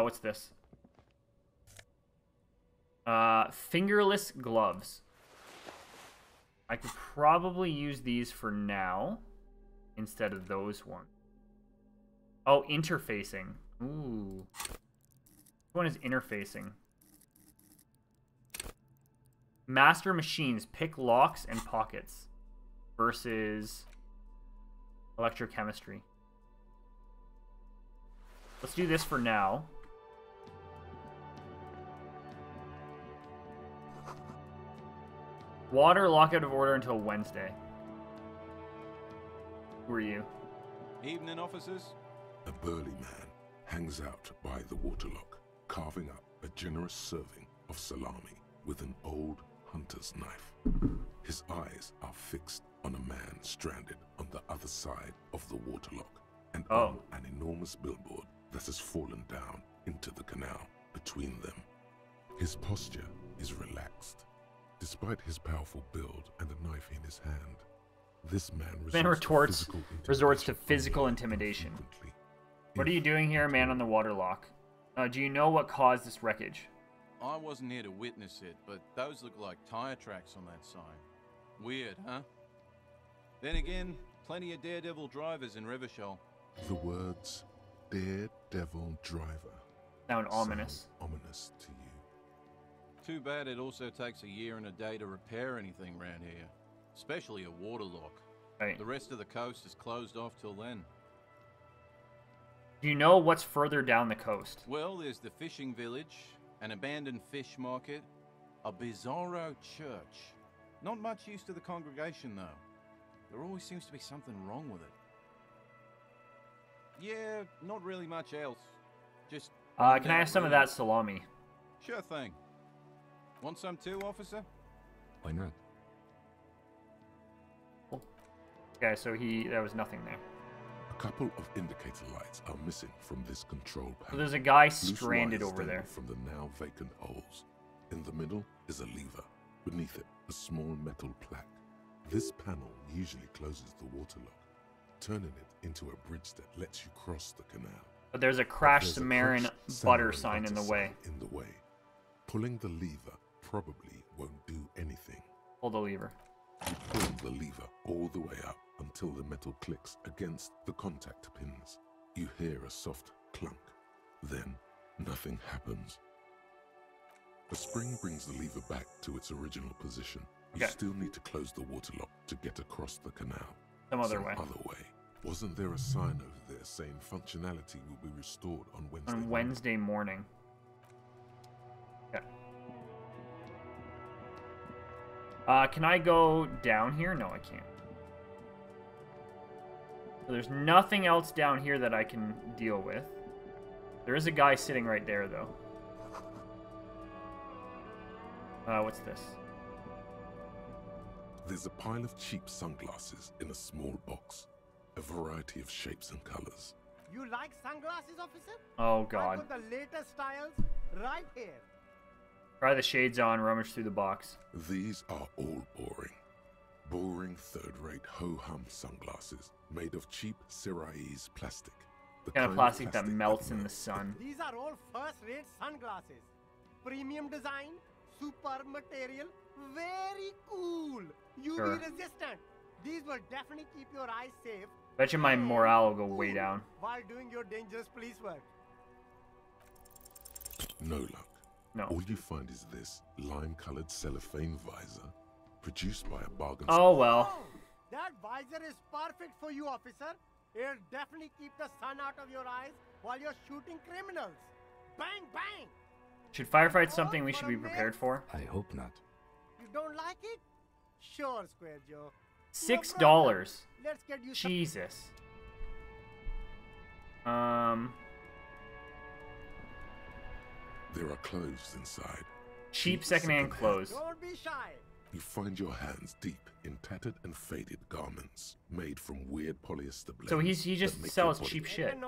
What's this? Fingerless gloves. I could probably use these for now instead of those ones. Oh, interfacing. Ooh. Which one is interfacing? Master machines, pick locks and pockets versus electrochemistry. Let's do this for now. Water, lock out of order until Wednesday. Who are you? Evening, officers. A burly man hangs out by the waterlock, carving up a generous serving of salami with an old hunter's knife. His eyes are fixed on a man stranded on the other side of the waterlock and on an enormous billboard that has fallen down into the canal between them. His posture is relaxed. Despite his powerful build and a knife in his hand, this man resorts to physical intimidation. What are you doing here, man on the waterlock? Do you know what caused this wreckage? I wasn't here to witness it, but those look like tire tracks on that sign. Weird, huh? Then again, plenty of daredevil drivers in Rivershell. The words daredevil driver sound ominous. Ominous to you. Too bad it also takes a year and a day to repair anything around here, especially a waterlock. Right. The rest of the coast is closed off till then. Do you know what's further down the coast? Well, there's the fishing village, an abandoned fish market, a bizarro church. Not much use to the congregation, though. There always seems to be something wrong with it. Yeah, not really much else. Just... can I have some of that salami? Sure thing. Want some too, officer? Why not? Oh. Okay, so there was nothing there. A couple of indicator lights are missing from this control panel. So there's a guy stranded over there. From the now vacant holes. In the middle is a lever. Beneath it, a small metal plaque. This panel usually closes the waterlock, turning it into a bridge that lets you cross the canal. But there's a crashed Samaran butter sign in the way. Pulling the lever probably won't do anything. Pull the lever. You pull the lever all the way up until the metal clicks against the contact pins. You hear a soft clunk. Then nothing happens. The spring brings the lever back to its original position. You still need to close the waterlock to get across the canal. Some other way. Wasn't there a sign over there saying functionality will be restored on Wednesday? On Wednesday morning. Can I go down here? No, I can't. So there's nothing else down here that I can deal with. There is a guy sitting right there, though. What's this? There's a pile of cheap sunglasses in a small box. A variety of shapes and colors. You like sunglasses, officer? Oh, God. I've got the latest styles right here. Try the shades on, rummage through the box. These are all boring. Boring third-rate ho-hum sunglasses made of cheap Sirais plastic. The kind of plastic that melts in the sun. These are all first-rate sunglasses. Premium design, super material, very cool. UV resistant. These will definitely keep your eyes safe. Bet you my morale will go way down. While doing your dangerous police work. No luck. No. All you find is this lime-colored cellophane visor produced by a bargain. Oh, well. That visor is perfect for you, officer. It'll definitely keep the sun out of your eyes while you're shooting criminals. Bang, bang. Should firefight something we should be prepared for? I hope not. You don't like it? Sure, Square Joe. $6. Let's get you Jesus. There are clothes inside. Cheap secondhand clothes. Don't be shy. You find your hands deep in tattered and faded garments made from weird polyester blends. So he just sells cheap shit.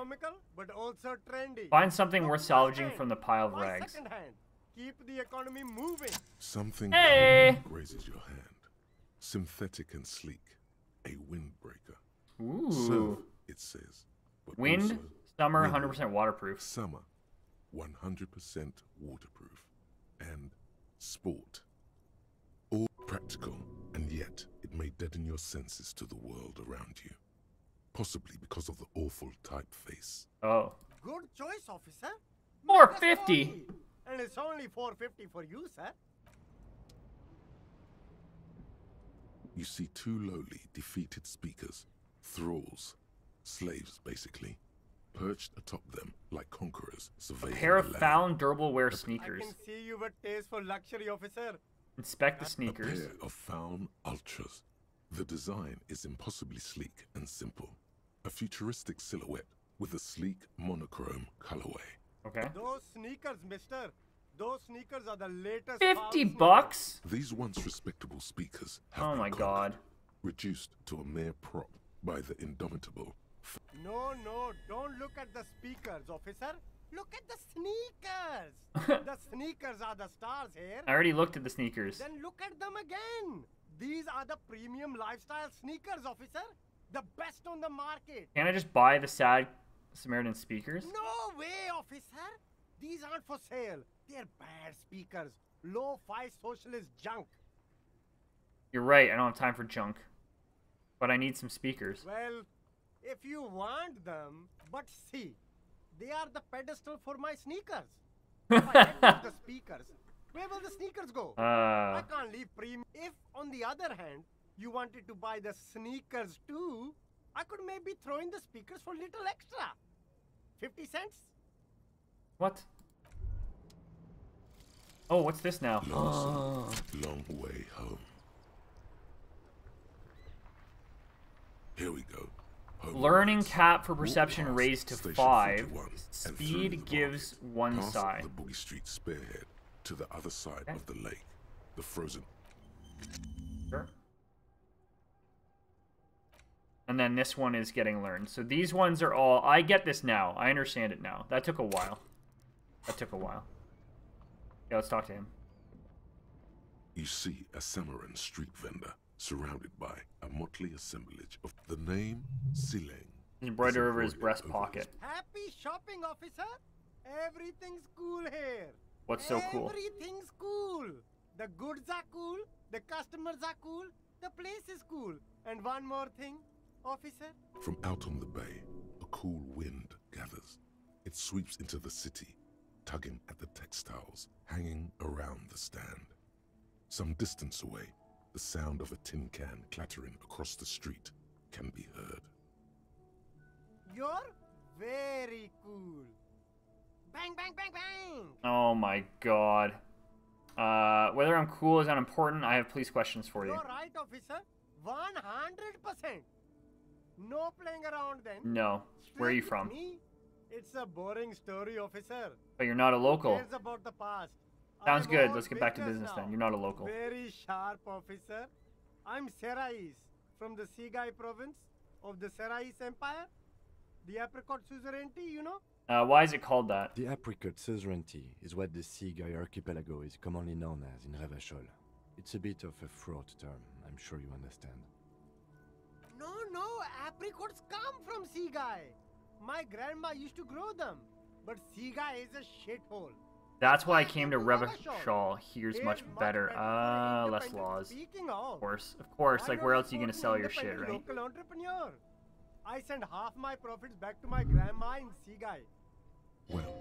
But also trendy. Find something worth salvaging from the pile of rags. Keep the economy moving. Something raises your hand. Synthetic and sleek. A windbreaker. Ooh. So, it says. But wind, summer, 100% waterproof. Summer. 100% waterproof, and sport. All practical, and yet it may deaden your senses to the world around you. Possibly because of the awful typeface. Oh. Good choice, officer. 450. And it's only 450 for you, sir. You see two lowly, defeated speakers, thralls, slaves basically, perched atop them like conquerors surveying. A pair of found durable-wear sneakers. I can see you have a taste for luxury, officer. Inspect the sneakers. A pair of found ultras. The design is impossibly sleek and simple. A futuristic silhouette with a sleek monochrome colorway. Okay. Those sneakers, mister. Those sneakers are the latest. $50. These once respectable speakers have been reduced to a mere prop by the indomitable. No, don't look at the speakers, officer. Look at the sneakers. The sneakers are the stars here. I already looked at the sneakers. Then look at them again. These are the premium lifestyle sneakers, officer. The best on the market. Can I just buy the sad Samaritan speakers? No way, officer. These aren't for sale. They're bad speakers. Lo-fi socialist junk. You're right. I don't have time for junk. But I need some speakers. Well, if you want them, but see, they are the pedestal for my sneakers. If I get rid of the speakers, where will the sneakers go? I can't leave premium. If, on the other hand, you wanted to buy the sneakers too, I could maybe throw in the speakers for little extra. 50 cents? What? Oh, what's this now? Long way home. Here we go. Home learning rides. Cap for perception raised to 5. Speed gives one side. The Boogie Street Spearhead to the other side of the lake. The frozen. Sure. And then this one is getting learned. So these ones are all. I get this now. I understand it now. That took a while. Yeah, let's talk to him. You see a Samaran street vendor surrounded by a motley assemblage of the name Sileng. Embroidered over his breast pocket. Happy shopping, officer. Everything's cool here. What's so cool? Everything's cool. The goods are cool. The customers are cool. The place is cool. And one more thing, officer. From out on the bay, a cool wind gathers. It sweeps into the city, tugging at the textiles hanging around the stand. Some distance away, the sound of a tin can clattering across the street can be heard. You're very cool. Bang, bang, bang, bang! Oh my god. Whether I'm cool is unimportant. I have police questions for you. You're right, officer. 100%. No playing around then. No. Where are you from? It's a boring story, officer. But you're not a local. It's about the past. Sounds good. Let's get back to business now. Then. You're not a local. Very sharp, officer. I'm Serais from the Sigai province of the Serais Empire. The Apricot Suzerainty, you know? Why is it called that? The Apricot Suzerainty is what the Sigai archipelago is commonly known as in Revachol. It's a bit of a fraught term. I'm sure you understand. No. Apricots come from Sigai. My grandma used to grow them, but Seagai is a shithole. That's why I came to Revachol. Here's much better. Less laws. Of course. Like, where else are you gonna sell your shit, right? Local entrepreneur. I send half my profits back to my grandma in Seagai. Well,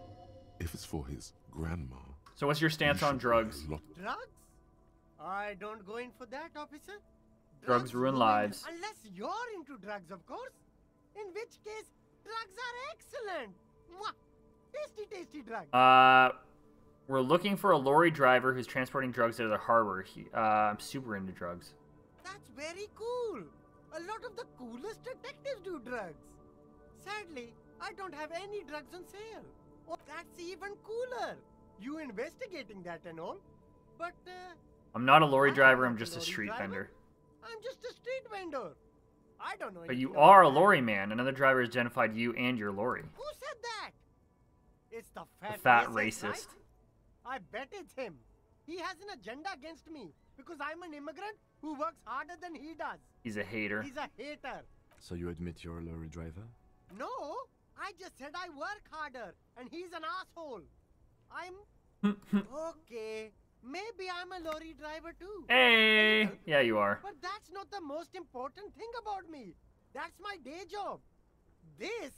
if it's for his grandma. So, what's your stance on drugs? Drugs? I don't go in for that, officer. Drugs ruin lives. Unless you're into drugs, of course. In which case. Drugs are excellent. Mwah. Tasty, tasty drugs. We're looking for a lorry driver who's transporting drugs out of the harbor. I'm super into drugs. That's very cool. A lot of the coolest detectives do drugs. Sadly, I don't have any drugs on sale. Oh, that's even cooler. You investigating that and all. But, I'm not a lorry driver. I'm just a street vendor. I'm just a street vendor. I don't know. But you are a lorry man. Another driver has identified you and your lorry. Who said that? It's the fat racist. Right? I bet it's him. He has an agenda against me because I'm an immigrant who works harder than he does. He's a hater. So you admit you're a lorry driver? No, I just said I work harder and he's an asshole. I'm okay. Maybe I'm a lorry driver too. Hey, yeah, you are. But that's not the most important thing about me. That's my day job. This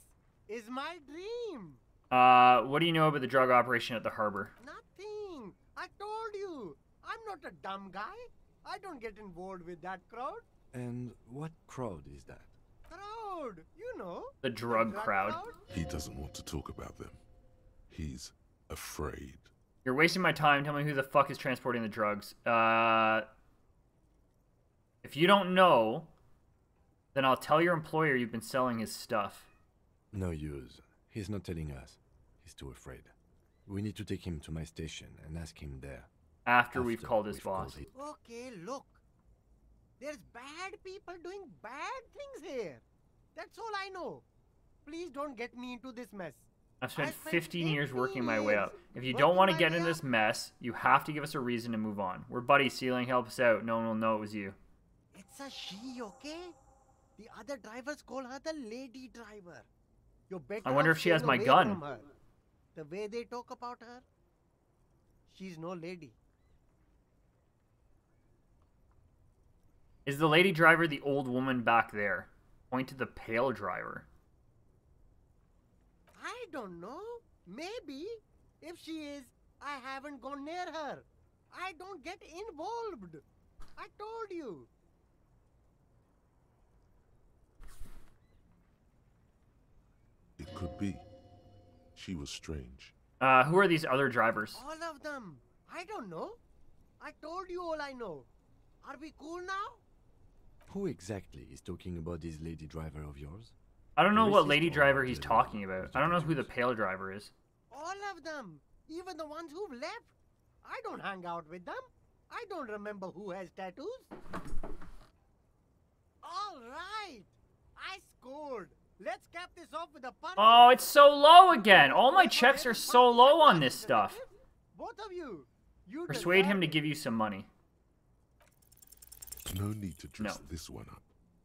is my dream. What do you know about the drug operation at the harbor? Nothing. I told you. I'm not a dumb guy. I don't get involved with that crowd. And what crowd is that? Crowd, you know. The drug crowd. He doesn't want to talk about them. He's afraid. You're wasting my time. Tell me who the fuck is transporting the drugs. If you don't know, then I'll tell your employer you've been selling his stuff. No use. He's not telling us. He's too afraid. We need to take him to my station and ask him there. After we've called his boss. Okay, look. There's bad people doing bad things here. That's all I know. Please don't get me into this mess. I've spent 15 years working my way up. If you don't want to get in this mess, you have to give us a reason to move on. We're buddies. Sealing helps out. No one will know it was you. It's a she, okay? The other drivers call her the lady driver. I wonder if she has my gun. The way they talk about her, she's no lady. Is the lady driver the old woman back there? Point to the pale driver. I don't know. Maybe. If she is, I haven't gone near her. I don't get involved. I told you. It could be. She was strange. Who are these other drivers? All of them. I don't know. I told you all I know. Are we cool now? Who exactly is talking about this lady driver of yours? I don't know what lady driver he's talking about. I don't know who the pale driver is. All of them. Even the ones who've left. I don't hang out with them. I don't remember who has tattoos. All right. I scored. Let's cap this off with a punch. Oh, it's so low again. All my checks are so low on this stuff. Both of you. Persuade him to give you some money. No need to dress this one up.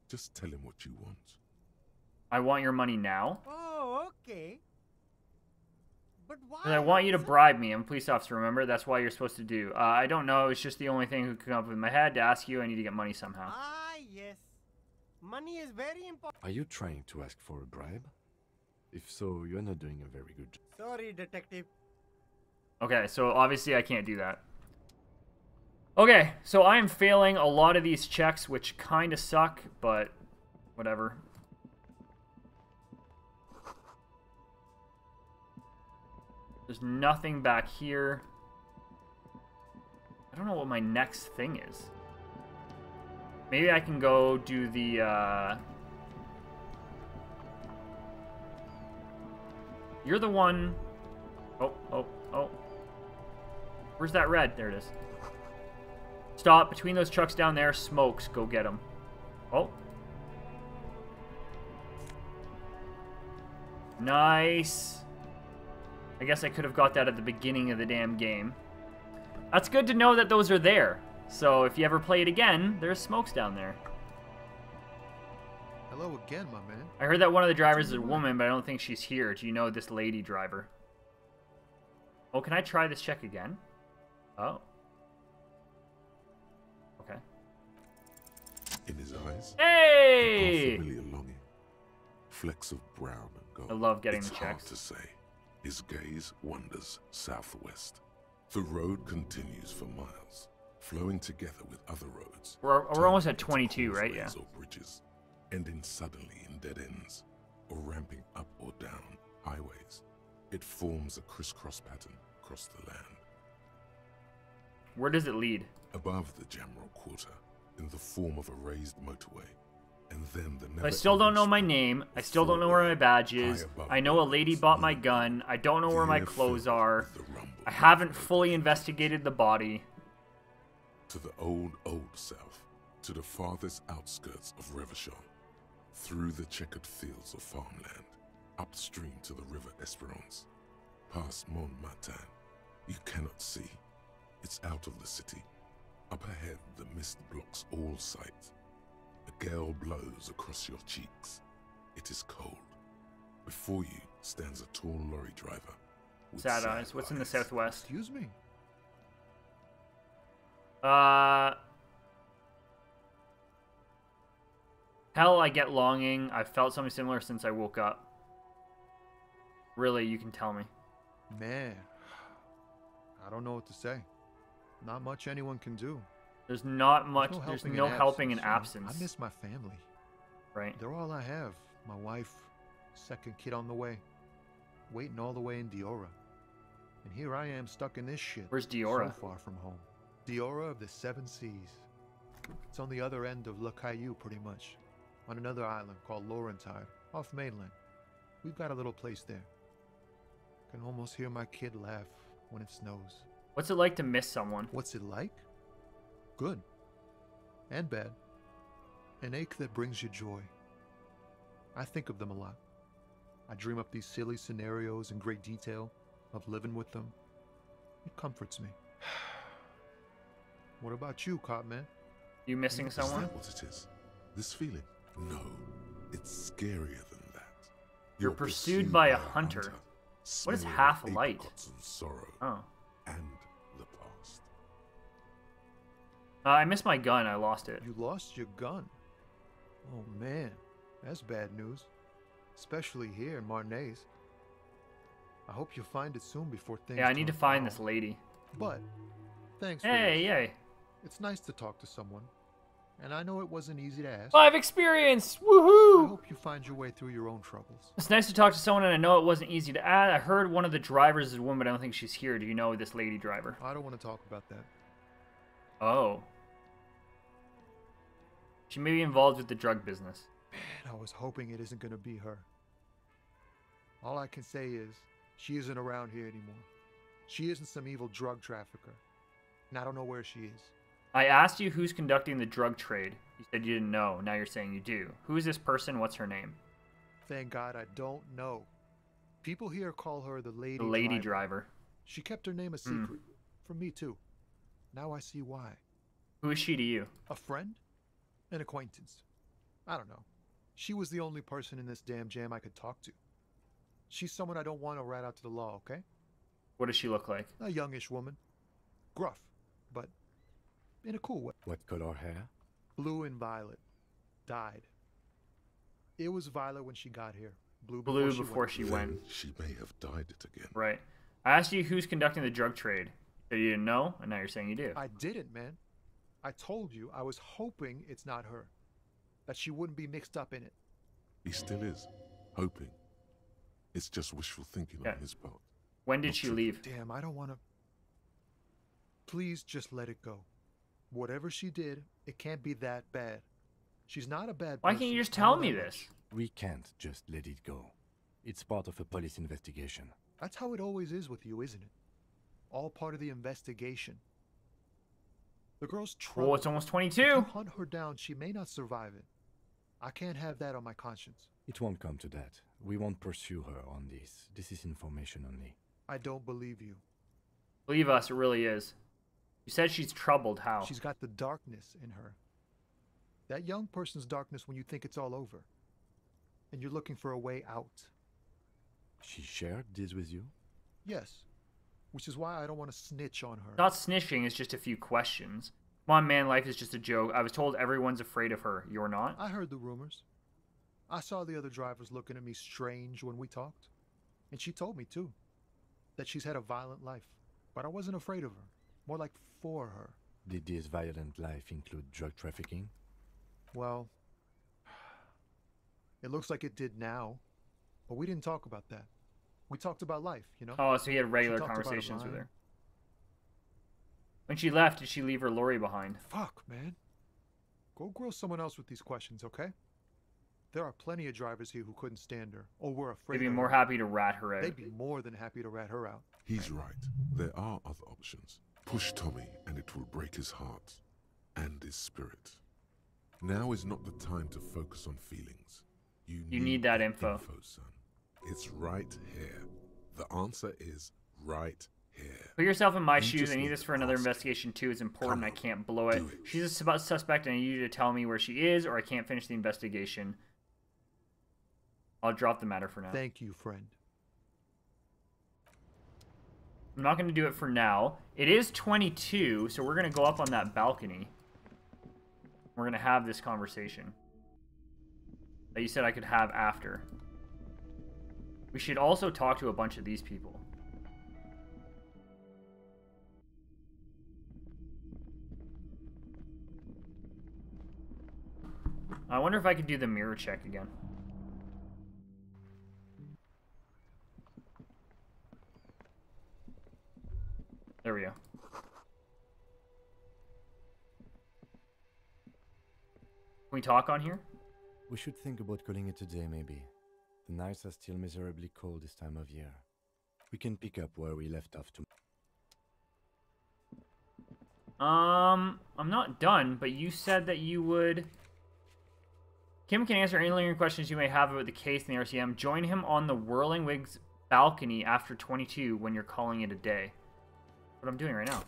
Just tell him what you want. I want your money now. Oh, okay. But why? I want you to bribe me. I'm a police officer, remember? That's why you're supposed to do. I don't know. It's just the only thing who came up with my head to ask you. I need to get money somehow. Ah, yes. Money is very important. Are you trying to ask for a bribe? If so, you're not doing a very good job. Sorry, detective. Okay, so obviously I can't do that. Okay, so I am failing a lot of these checks, which kind of suck, but whatever. There's nothing back here. I don't know what my next thing is. Maybe I can go do the, You're the one... Oh, oh, oh. Where's that red? There it is. Stop. Between those trucks down there, smokes. Go get them. Oh. Nice. I guess I could have got that at the beginning of the damn game. That's good to know that those are there. So if you ever play it again, there's smokes down there. Hello again, my man. I heard that one of the drivers is a woman, but I don't think she's here. Do you know this lady driver? Oh, can I try this check again? Oh. Okay. In his eyes. Hey! Familiar longing. Flecks of brown and gold. I love getting the checks. Hard to say. His gaze wanders southwest. The road continues for miles, flowing together with other roads. We're almost at 22, right? Yeah. Or bridges, ending suddenly in dead ends, or ramping up or down highways. It forms a crisscross pattern across the land. Where does it lead? Above the Jamrock quarter, in the form of a raised motorway. And then the I still don't know my name. I still don't know where my badge is. I know a lady bought my gun. I don't know where my clothes are. I haven't fully investigated the body. To the old south, to the farthest outskirts of Revachol, through the checkered fields of farmland, upstream to the river Esperance, past Montmartin. You cannot see. It's out of the city. Up ahead, the mist blocks all sight. A gale blows across your cheeks. It is cold. Before you stands a tall lorry driver, Sad eyes. What's in the southwest? Excuse me. Hell, I get longing. I've felt something similar since I woke up. Really, you can tell me. Man, I don't know what to say. Not much anyone can do. There's not much. There's no helping in absence. I miss my family. Right. They're all I have. My wife, second kid on the way, waiting all the way in Diora. And here I am stuck in this shit. Where's Diora? So far from home. Diora of the Seven Seas. It's on the other end of La Caillou, pretty much. On another island called Laurentide, off mainland. We've got a little place there. I can almost hear my kid laugh when it snows. What's it like to miss someone? What's it like? Good. And bad. An ache that brings you joy. I think of them a lot. I dream up these silly scenarios in great detail of living with them. It comforts me. What about you, Copman? You missing someone? Is that what it is? This feeling? No. It's scarier than that. You're pursued by a hunter. What is half light? Sorrow. Oh. And the past. I missed my gun. I lost it. You lost your gun? Oh, man. That's bad news. Especially here in Marnay's. I hope you'll find it soon before things... Yeah, I need to find this lady. But, thanks for this. Hey. It's nice to talk to someone. And I know it wasn't easy to ask. Live experience! Woohoo! I hope you find your way through your own troubles. It's nice to talk to someone, and I know it wasn't easy to add. I heard one of the drivers is a woman, but I don't think she's here. Do you know this lady driver? I don't want to talk about that. Oh. She may be involved with the drug business. Man, I was hoping it isn't going to be her. All I can say is, she isn't around here anymore. She isn't some evil drug trafficker. And I don't know where she is. I asked you who's conducting the drug trade. You said you didn't know. Now you're saying you do. Who is this person? What's her name? Thank God I don't know. People here call her the lady driver. The lady driver. She kept her name a secret. From me too. Now I see why. Who is she to you? A friend? An acquaintance. I don't know. She was the only person in this damn jam I could talk to. She's someone I don't want to rat out to the law, okay? What does she look like? A youngish woman. Gruff, but... in a cool way. What color hair? Blue and violet. Dyed. It was violet when she got here. Blue before she went. She may have dyed it again. Right. I asked you who's conducting the drug trade. So you didn't know, and now you're saying you do. I didn't, man. I told you I was hoping it's not her. That she wouldn't be mixed up in it. He still is. Hoping. It's just wishful thinking on his part. When did she leave? Damn, I don't want to... Please just let it go. Whatever she did, it can't be that bad. She's not a bad person. Why can't you just tell me this? We can't just let it go. It's part of a police investigation. That's how it always is with you, isn't it? All part of the investigation. The girl's trouble. Oh, it's almost 22. If you hunt her down, she may not survive it. I can't have that on my conscience. It won't come to that. We won't pursue her on this. This is information only. I don't believe you. Believe us, it really is. You said she's troubled. How? She's got the darkness in her. That young person's darkness when you think it's all over. And you're looking for a way out. She shared this with you? Yes. Which is why I don't want to snitch on her. Not snitching, it's just a few questions. Come on, man, life is just a joke. I was told everyone's afraid of her. You're not? I heard the rumors. I saw the other drivers looking at me strange when we talked. And she told me, too, that she's had a violent life. But I wasn't afraid of her. More like for her. Did this violent life include drug trafficking? Well, it looks like it did now, but we didn't talk about that. We talked about life, you know? Oh, so you had regular conversations with her. When she left, did she leave her lorry behind? Fuck, man. Go grill someone else with these questions, okay? There are plenty of drivers here who couldn't stand her, or were afraid of her. They'd be more happy to rat her out. They'd be more than happy to rat her out. He's right. There are other options. Push Tommy, and it will break his heart and his spirit. Now is not the time to focus on feelings. You need that info, son. It's right here. The answer is right here. Put yourself in my shoes. I need this for another investigation too. It's important. I can't blow it. She's a suspect, and I need you to tell me where she is, or I can't finish the investigation. I'll drop the matter for now. Thank you, friend. I'm not going to do it for now. It is 22, so we're going to go up on that balcony. We're going to have this conversation that you said I could have after. We should also talk to a bunch of these people. I wonder if I could do the mirror check again. There we go. Can we talk on here? We should think about calling it a day, maybe. The nights are still miserably cold this time of year. We can pick up where we left off tomorrow. I'm not done, but you said that you would... Kim can answer any lingering questions you may have about the case in the RCM. Join him on the Whirling Wigs balcony after 22 when you're calling it a day. What I'm doing right now.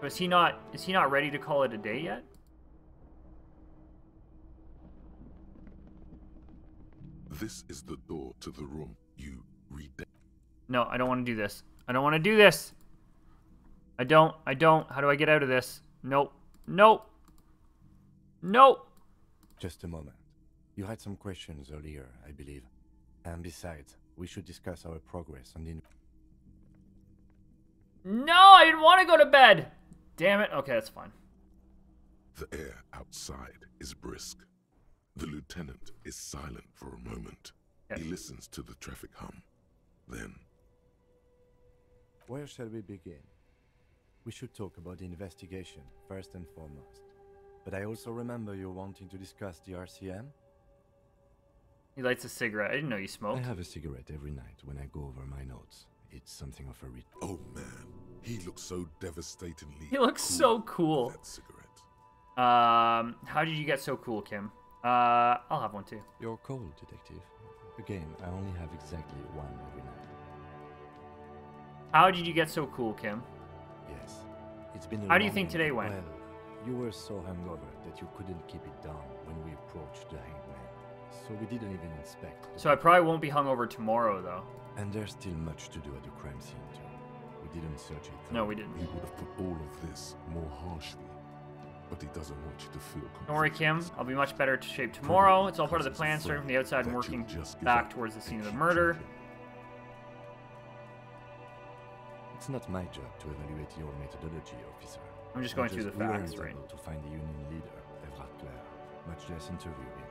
But is he not ready to call it a day yet? This is the door to the room you read. No, I don't want to do this. I don't want to do this. I don't. How do I get out of this? Nope. Nope. Nope. Just a moment. You had some questions earlier, I believe. And besides, we should discuss our progress on the... No, I didn't want to go to bed! Damn it. Okay, that's fine. The air outside is brisk. The lieutenant is silent for a moment. Yes. He listens to the traffic hum. Then... Where shall we begin? We should talk about the investigation, first and foremost. But I also remember you wanting to discuss the RCM. He lights a cigarette. I didn't know you smoked. I have a cigarette every night when I go over my notes. It's something of a ritual. Oh man, he looks so devastatingly. He looks cool so cool. That cigarette. How did you get so cool, Kim? I'll have one too. You're cold, detective. Again, I only have exactly one every night. How did you get so cool, Kim? Yes, it's been. How do you think today went? Well, you were so hungover that you couldn't keep it down when we approached the hanged man. So we didn't even inspect. So I probably won't be hungover tomorrow, though. And there's still much to do at the crime scene, too. We didn't search it. No, we didn't. He would have put all of this more harshly, but he doesn't want you to feel. Don't worry, Kim. I'll be much better to shape tomorrow. It's all part of the plan, starting from the outside and working back towards the scene of the murder. It's not my job to evaluate your methodology, officer. I'm just going through the facts, right? To find the union leader, Evrart Claire, much less interview him.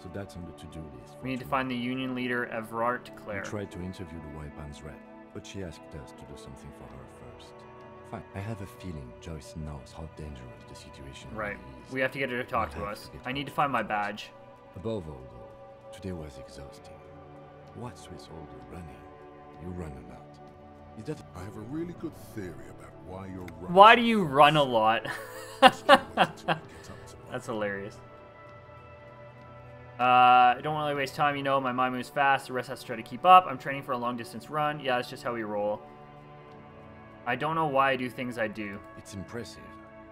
So that's on the to-do list. We need to find the union leader, Evrart Claire. I tried to interview the White Pines rep, but she asked us to do something for her first. Fine. I have a feeling Joyce knows how dangerous the situation is. Right. We have to get her to talk to us. I need to find my badge. Above all, though, today was exhausting. What's with all the running? You run a lot. Is that... I have a really good theory about why you're running. Why do you run a lot? That's hilarious. I don't really waste time, you know, my mind moves fast, the rest has to try to keep up. I'm training for a long distance run. Yeah, that's just how we roll. I don't know why I do things I do. It's impressive,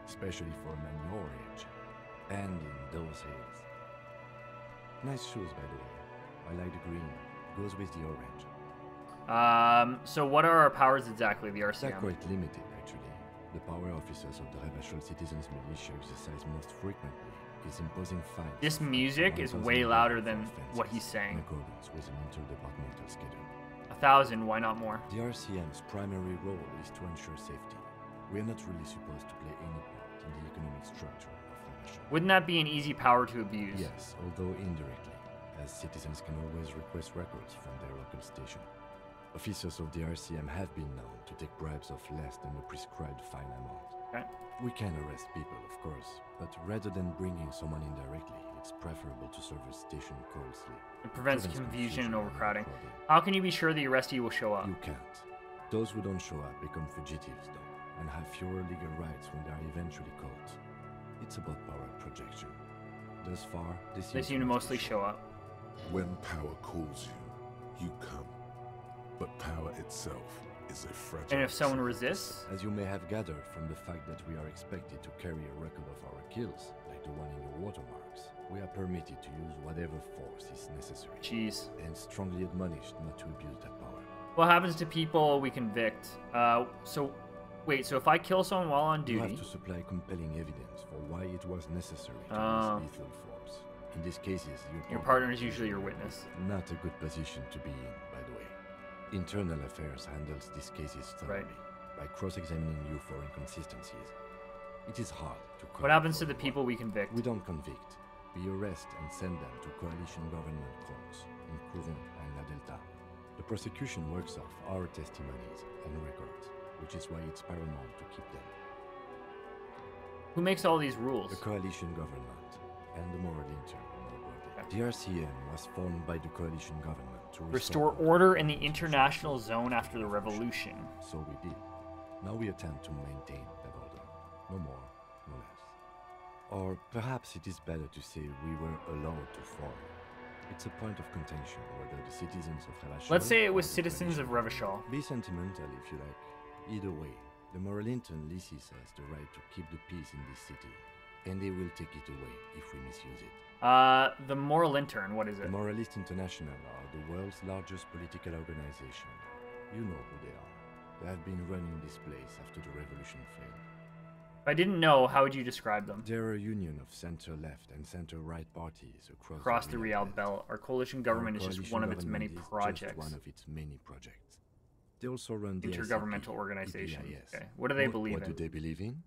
especially for a man your age, and in those hills. Nice shoes, by the way. I like the green. It goes with the orange. So what are our powers exactly, the RCM? They're quite limited, actually. The power officers of the Revachol Citizens Militia exercise most frequently. Is imposing fines. This music is way louder than what he's saying. In accordance with an interdepartmental schedule. 1,000, why not more? The RCM's primary role is to ensure safety. We are not really supposed to play any part in the economic structure of the nation. Wouldn't that be an easy power to abuse? Yes, although indirectly, as citizens can always request records from their local station. Officers of the RCM have been known to take bribes of less than the prescribed fine amount. Okay. We can arrest people, of course, but rather than bringing someone in directly, it's preferable to serve a station coldly. It prevents confusion and overcrowding. How can you be sure the arrestee will show up? You can't. Those who don't show up become fugitives, though, and have fewer legal rights when they are eventually caught. It's about power projection. Thus far, they seem to mostly show up. When power calls you, you come. But power itself is a fragile... And if someone resists? As you may have gathered from the fact that we are expected to carry a record of our kills, to one in your watermarks, we are permitted to use whatever force is necessary. Jeez. And strongly admonished not to abuse that power. What happens to people we convict? Wait, so if I kill someone while on duty... You have to supply compelling evidence for why it was necessary to use lethal force. In these cases, your partner is usually your witness. Not a good position to be in, by the way. Internal affairs handles these cases thoroughly by cross-examining you for inconsistencies. It is hard to... What happens to the people we convict? We don't convict. We arrest and send them to coalition government courts in Courono and La Delta. The prosecution works off our testimonies and records, which is why it's paramount to keep them. Who makes all these rules? The coalition government and the Moralintern. The RCM was formed by the coalition government to restore order in the international zone after the revolution. So we did. Now we attempt to maintain that order. No more, no less. Or perhaps it is better to say we were allowed to fall. It's a point of contention whether the citizens of Revachol... Let's say it was citizens of Revachol. Be sentimental if you like. Either way, the Moralintern leases us the right to keep the peace in this city, and they will take it away if we misuse it. The Moralintern, what is it? The Moralist International are the world's largest political organization. You know who they are. They have been running this place after the revolution failed. If I didn't know, how would you describe them? They're a union of center-left and center-right parties across the Real Belt. Our coalition government is just one of its many projects. They also run the intergovernmental organization. Okay. What do they believe in? What do they believe in?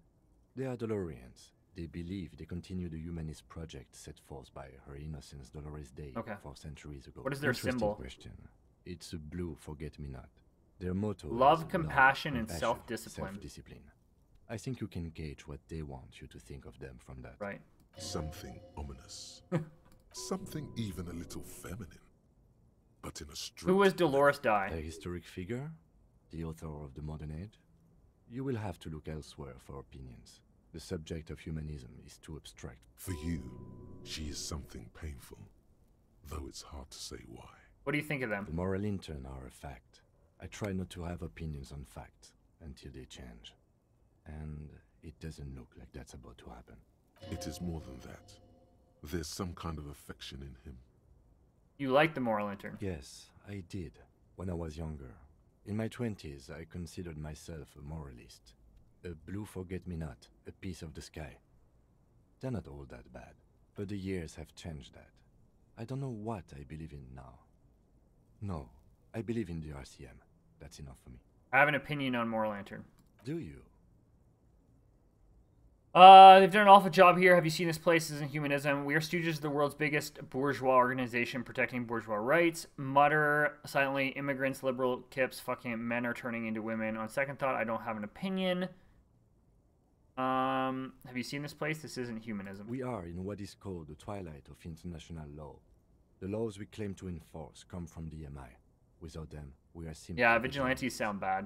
They are Dolorians. They believe they continue the humanist project set forth by Her Innocence Dolores Dei 4 centuries ago. What is their symbol? Question. It's a blue forget-me-not. Their motto is compassion, and self-discipline. I think you can gauge what they want you to think of them from that. Right. Something ominous. Something even a little feminine. But in a strict... Who was Dolores Dei? A historic figure? The author of The Modern Age? You will have to look elsewhere for opinions. The subject of humanism is too abstract. For you, she is something painful, though it's hard to say why. What do you think of them? The Moralintern are a fact. I try not to have opinions on facts until they change. And it doesn't look like that's about to happen. It is more than that. There's some kind of affection in him. You like the Moralintern? Yes, I did, when I was younger. In my 20s, I considered myself a moralist. A blue forget-me-not, a piece of the sky. They're not all that bad, but the years have changed that. I don't know what I believe in now. No, I believe in the RCM. That's enough for me. I have an opinion on Moralintern. Do you? They've done an awful job here. Have you seen this place? This isn't humanism. We are stooges of the world's biggest bourgeois organization protecting bourgeois rights. Mutter silently, immigrants, liberal kips, fucking men are turning into women. On second thought, I don't have an opinion. Have you seen this place? This isn't humanism. We are in what is called the twilight of international law. The laws we claim to enforce come from the MI. Without them, we are simply... Yeah, vigilantes sound bad.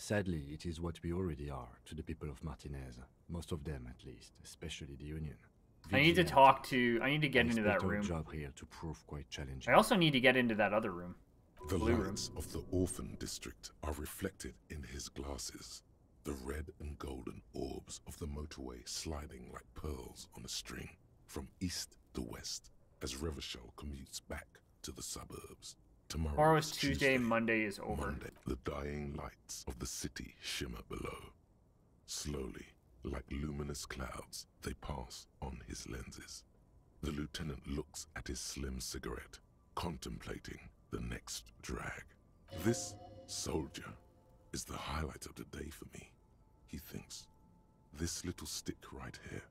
Sadly, it is what we already are to the people of Martinez. Most of them, at least, especially the Union. Vigilant. I need to talk to... I need to get into that room. Job here to prove quite challenging. I also need to get into that other room. The lights of the orphan district are reflected in his glasses. The red and golden orbs of the motorway sliding like pearls on a string from east to west as Revachol commutes back to the suburbs. Tomorrow is Tuesday, Monday is over. Monday, the dying lights of the city shimmer below. Slowly, like luminous clouds, they pass on his lenses. The lieutenant looks at his slim cigarette, contemplating the next drag. This soldier is the highlight of the day for me, he thinks. This little stick right here.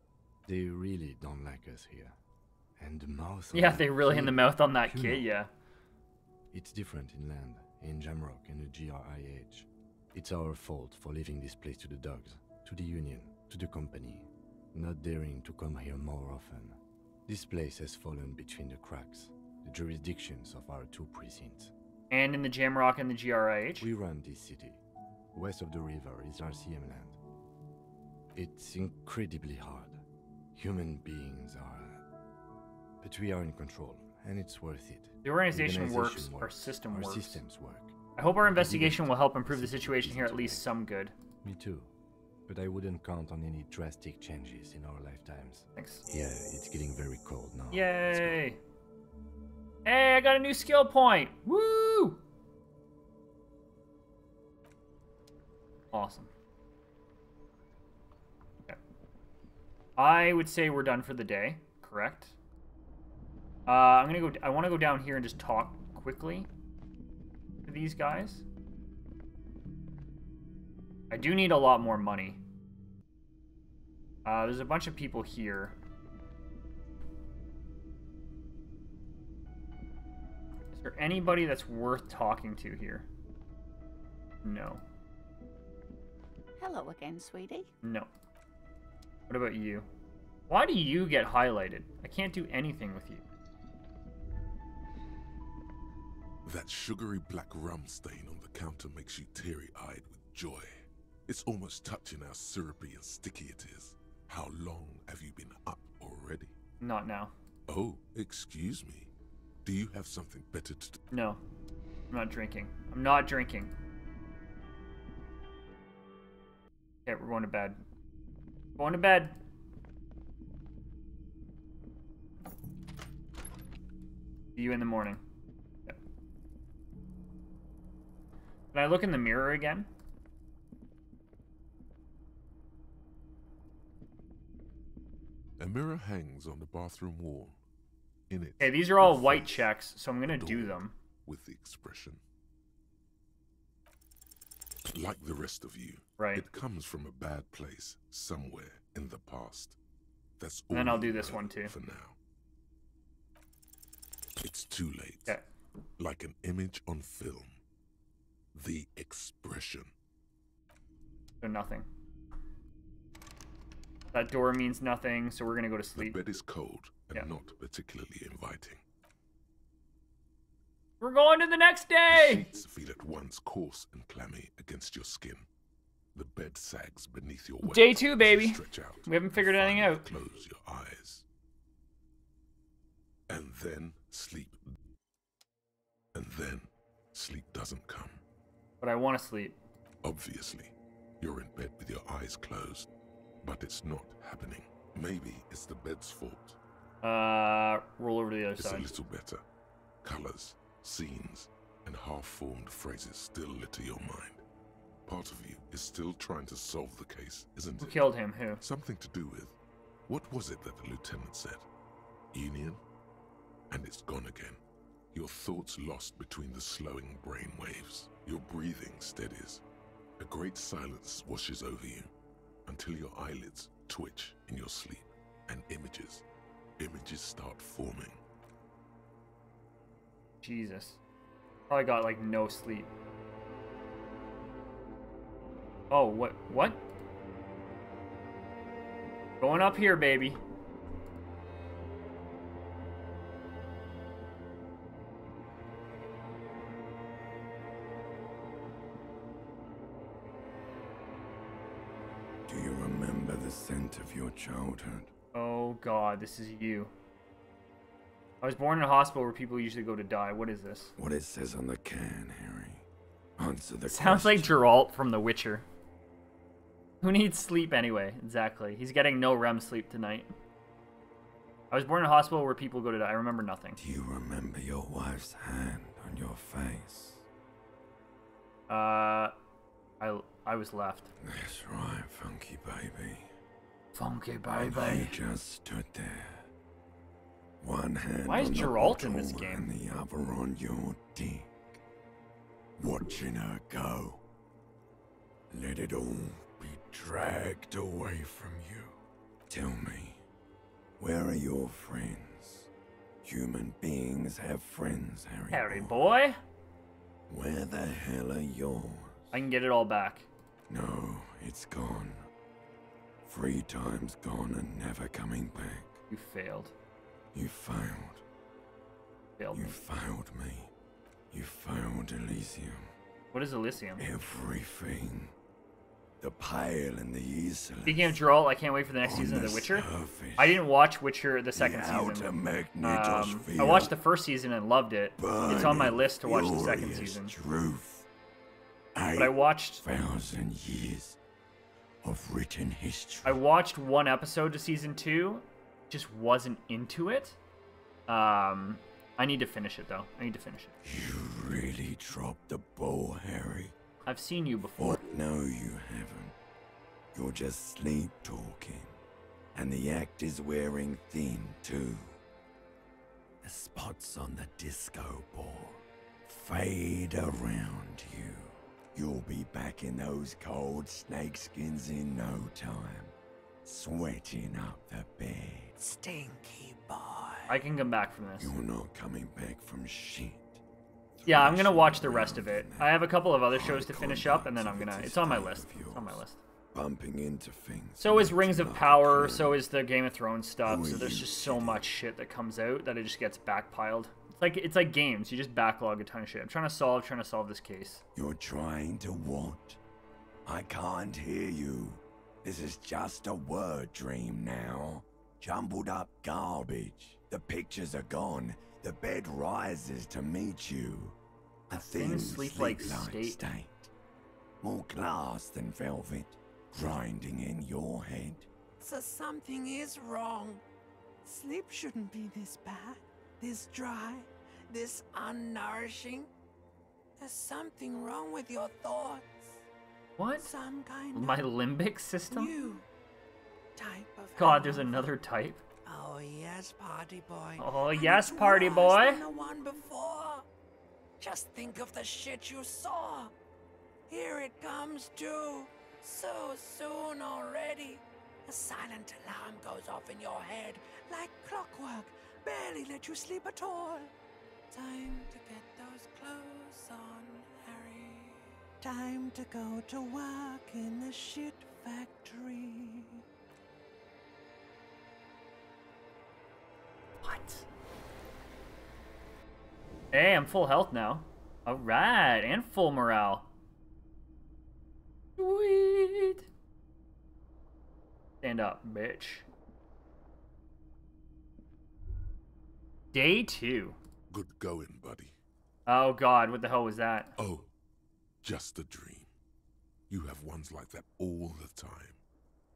They really don't like us here. And the mouth... Yeah, they really hit the mouth on that kid, yeah. It's different in land, in Jamrock and the GRIH. It's our fault for leaving this place to the dogs, to the Union, to the company, not daring to come here more often. This place has fallen between the cracks, the jurisdictions of our two precincts. And in the Jamrock and the GRIH? We run this city. West of the river is RCM land. It's incredibly hard. Human beings are... But we are in control. And it's worth it. The organization works, our system works. Our systems work. I hope our investigation will help improve the situation here at least some good. Me too. but I wouldn't count on any drastic changes in our lifetimes. Thanks. Yeah, it's getting very cold now. Yay! Hey, I got a new skill point! Woo! Awesome. Okay. I would say we're done for the day, correct? I'm gonna go. I want to go down here and just talk quickly to these guys. I do need a lot more money. There's a bunch of people here. Is there anybody that's worth talking to here? No. Hello again, sweetie. No. What about you? Why do you get highlighted? I can't do anything with you. That sugary black rum stain on the counter makes you teary-eyed with joy. It's almost touching how syrupy and sticky it is. How long have you been up already? Not now. Oh, excuse me. Do you have something better to do? No, I'm not drinking. I'm not drinking. Okay, we're going to bed. Going to bed. See you in the morning. Yep. Can I look in the mirror again? A mirror hangs on the bathroom wall. In it. Okay, these are all white checks, so I'm gonna do them. With the expression. Like the rest of you. Right. It comes from a bad place somewhere in the past. That's all. And then I'll do this one too. For now. It's too late. Okay. Like an image on film. The expression. So nothing. That door means nothing, so we're gonna go to sleep. The bed is cold and not particularly inviting. We're going to the next day! The sheets feel at once coarse and clammy against your skin. The bed sags beneath your weight. Day two, baby. We haven't figured anything out. Close your eyes. And then sleep. And then sleep doesn't come. But I want to sleep. Obviously, you're in bed with your eyes closed. But it's not happening. Maybe it's the bed's fault. Roll over to the other side. It's a little better. Colors, scenes, and half-formed phrases still litter your mind. Part of you is still trying to solve the case, isn't it? Who killed him? Who? Something to do with. What was it that the lieutenant said? Union? And it's gone again. Your thoughts lost between the slowing brain waves. Your breathing steadies. A great silence washes over you. Until your eyelids twitch in your sleep, and images start forming. Jesus. Probably got, like, no sleep. Oh, what? Going up here, baby. Scent of your childhood. Oh God, this is you. I was born in a hospital where people usually go to die. What is this? What it says on the can, Harry. Answer the question. Sounds like Geralt from The Witcher. Who needs sleep anyway? Exactly. He's getting no REM sleep tonight. I was born in a hospital where people go to die. I remember nothing. Do you remember your wife's hand on your face? I was left. That's right, funky baby. Funky baby. You just stood there. One hand on the bottle and the other on your dick. Watching her go. Let it all be dragged away from you. Tell me, where are your friends? Human beings have friends, Harry. Harry boy. Where the hell are yours? I can get it all back. No, it's gone. 3 times gone and never coming back. You failed. You failed. You failed me. You failed Elysium. What is Elysium? Everything. The pale and the easel. Speaking of Geralt, I can't wait for the next season of The Witcher. I didn't watch Witcher the second season. I watched the first season and loved it. It's on my list to watch the second season. But I watched 8,000 years. of written history. I watched one episode of season 2, just wasn't into it. I need to finish it though. I need to finish it. You really dropped the ball, Harry. I've seen you before. What? No, you haven't. You're just sleep talking. And the act is wearing thin too. The spots on the disco ball fade around you. You'll be back in those cold snakeskins in no time, sweating up the bed. Stinky boy. I can come back from this. You're not coming back from shit. Yeah, I'm gonna watch the rest of it. I have a couple of other shows to finish up, and then I'm gonna. It's on my list. It's on my list. Bumping into things. So is Rings of Power. So is the Game of Thrones stuff. So there's just so much shit that comes out that it just gets backpiled. It's like games. You just backlog a ton of shit. I'm trying to solve this case. You're trying to what? I can't hear you. This is just a word dream now. Jumbled up garbage. The pictures are gone. The bed rises to meet you. A thin sleep-like state. More glass than velvet. Grinding in your head. So something is wrong. Sleep shouldn't be this bad. This dry, this unnourishing. There's something wrong with your thoughts. What? Some kind of my limbic system? New type of God, there's another type. Oh yes, party boy. Oh yes, party boy. The one before. Just think of the shit you saw. Here it comes too. So soon already. A silent alarm goes off in your head like clockwork. Barely let you sleep at all. Time to get those clothes on, Harry. Time to go to work in the shit factory. What? Hey, I'm full health now. All right, and full morale. Sweet. Stand up, bitch. Day 2. Good going, buddy. Oh, God, what the hell was that? Oh, just a dream. You have ones like that all the time.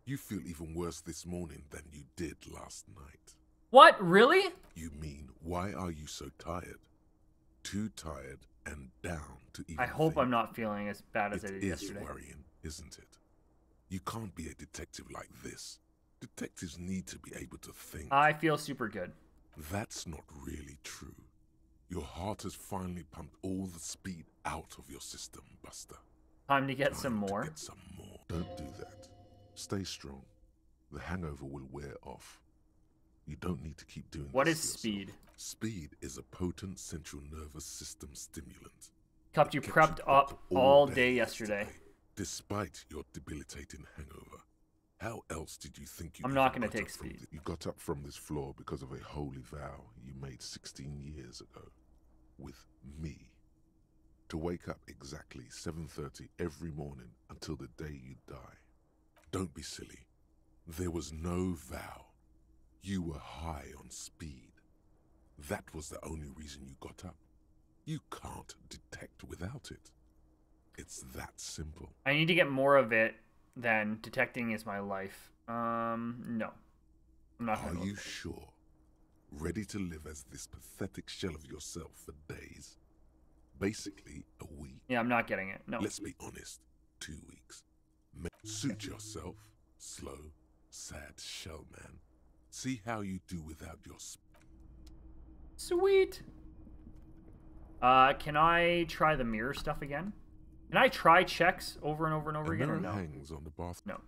You feel even worse this morning than you did last night. What? Really? You mean, why are you so tired? Too tired and down to even I hope think. I'm not feeling as bad as I did yesterday. It is worrying, isn't it? You can't be a detective like this. Detectives need to be able to think. I feel super good. That's not really true. Your heart has finally pumped all the speed out of your system, Buster. Time to get some more. Don't do that. Stay strong. The hangover will wear off. You don't need to keep doing this. What is speed? Speed is a potent central nervous system stimulant. Cupped you prepped up all day yesterday. Despite your debilitating hangover. How else did you think you... I'm not going to take speed. You got up from this floor because of a holy vow you made 16 years ago with me. To wake up exactly 7:30 every morning until the day you die. Don't be silly. There was no vow. You were high on speed. That was the only reason you got up. You can't detect without it. It's that simple. I need to get more of it. Then detecting is my life. No. I'm not gonna. Are you sure? Ready to live as this pathetic shell of yourself for days? Basically, a week. Yeah, I'm not getting it. No. Let's be honest. 2 weeks. Suit yourself. Slow, sad shell man. See how you do without your... Sweet. Can I try the mirror stuff again? Can I try checks over and over and over again? Or no? Hangs on the bath. No.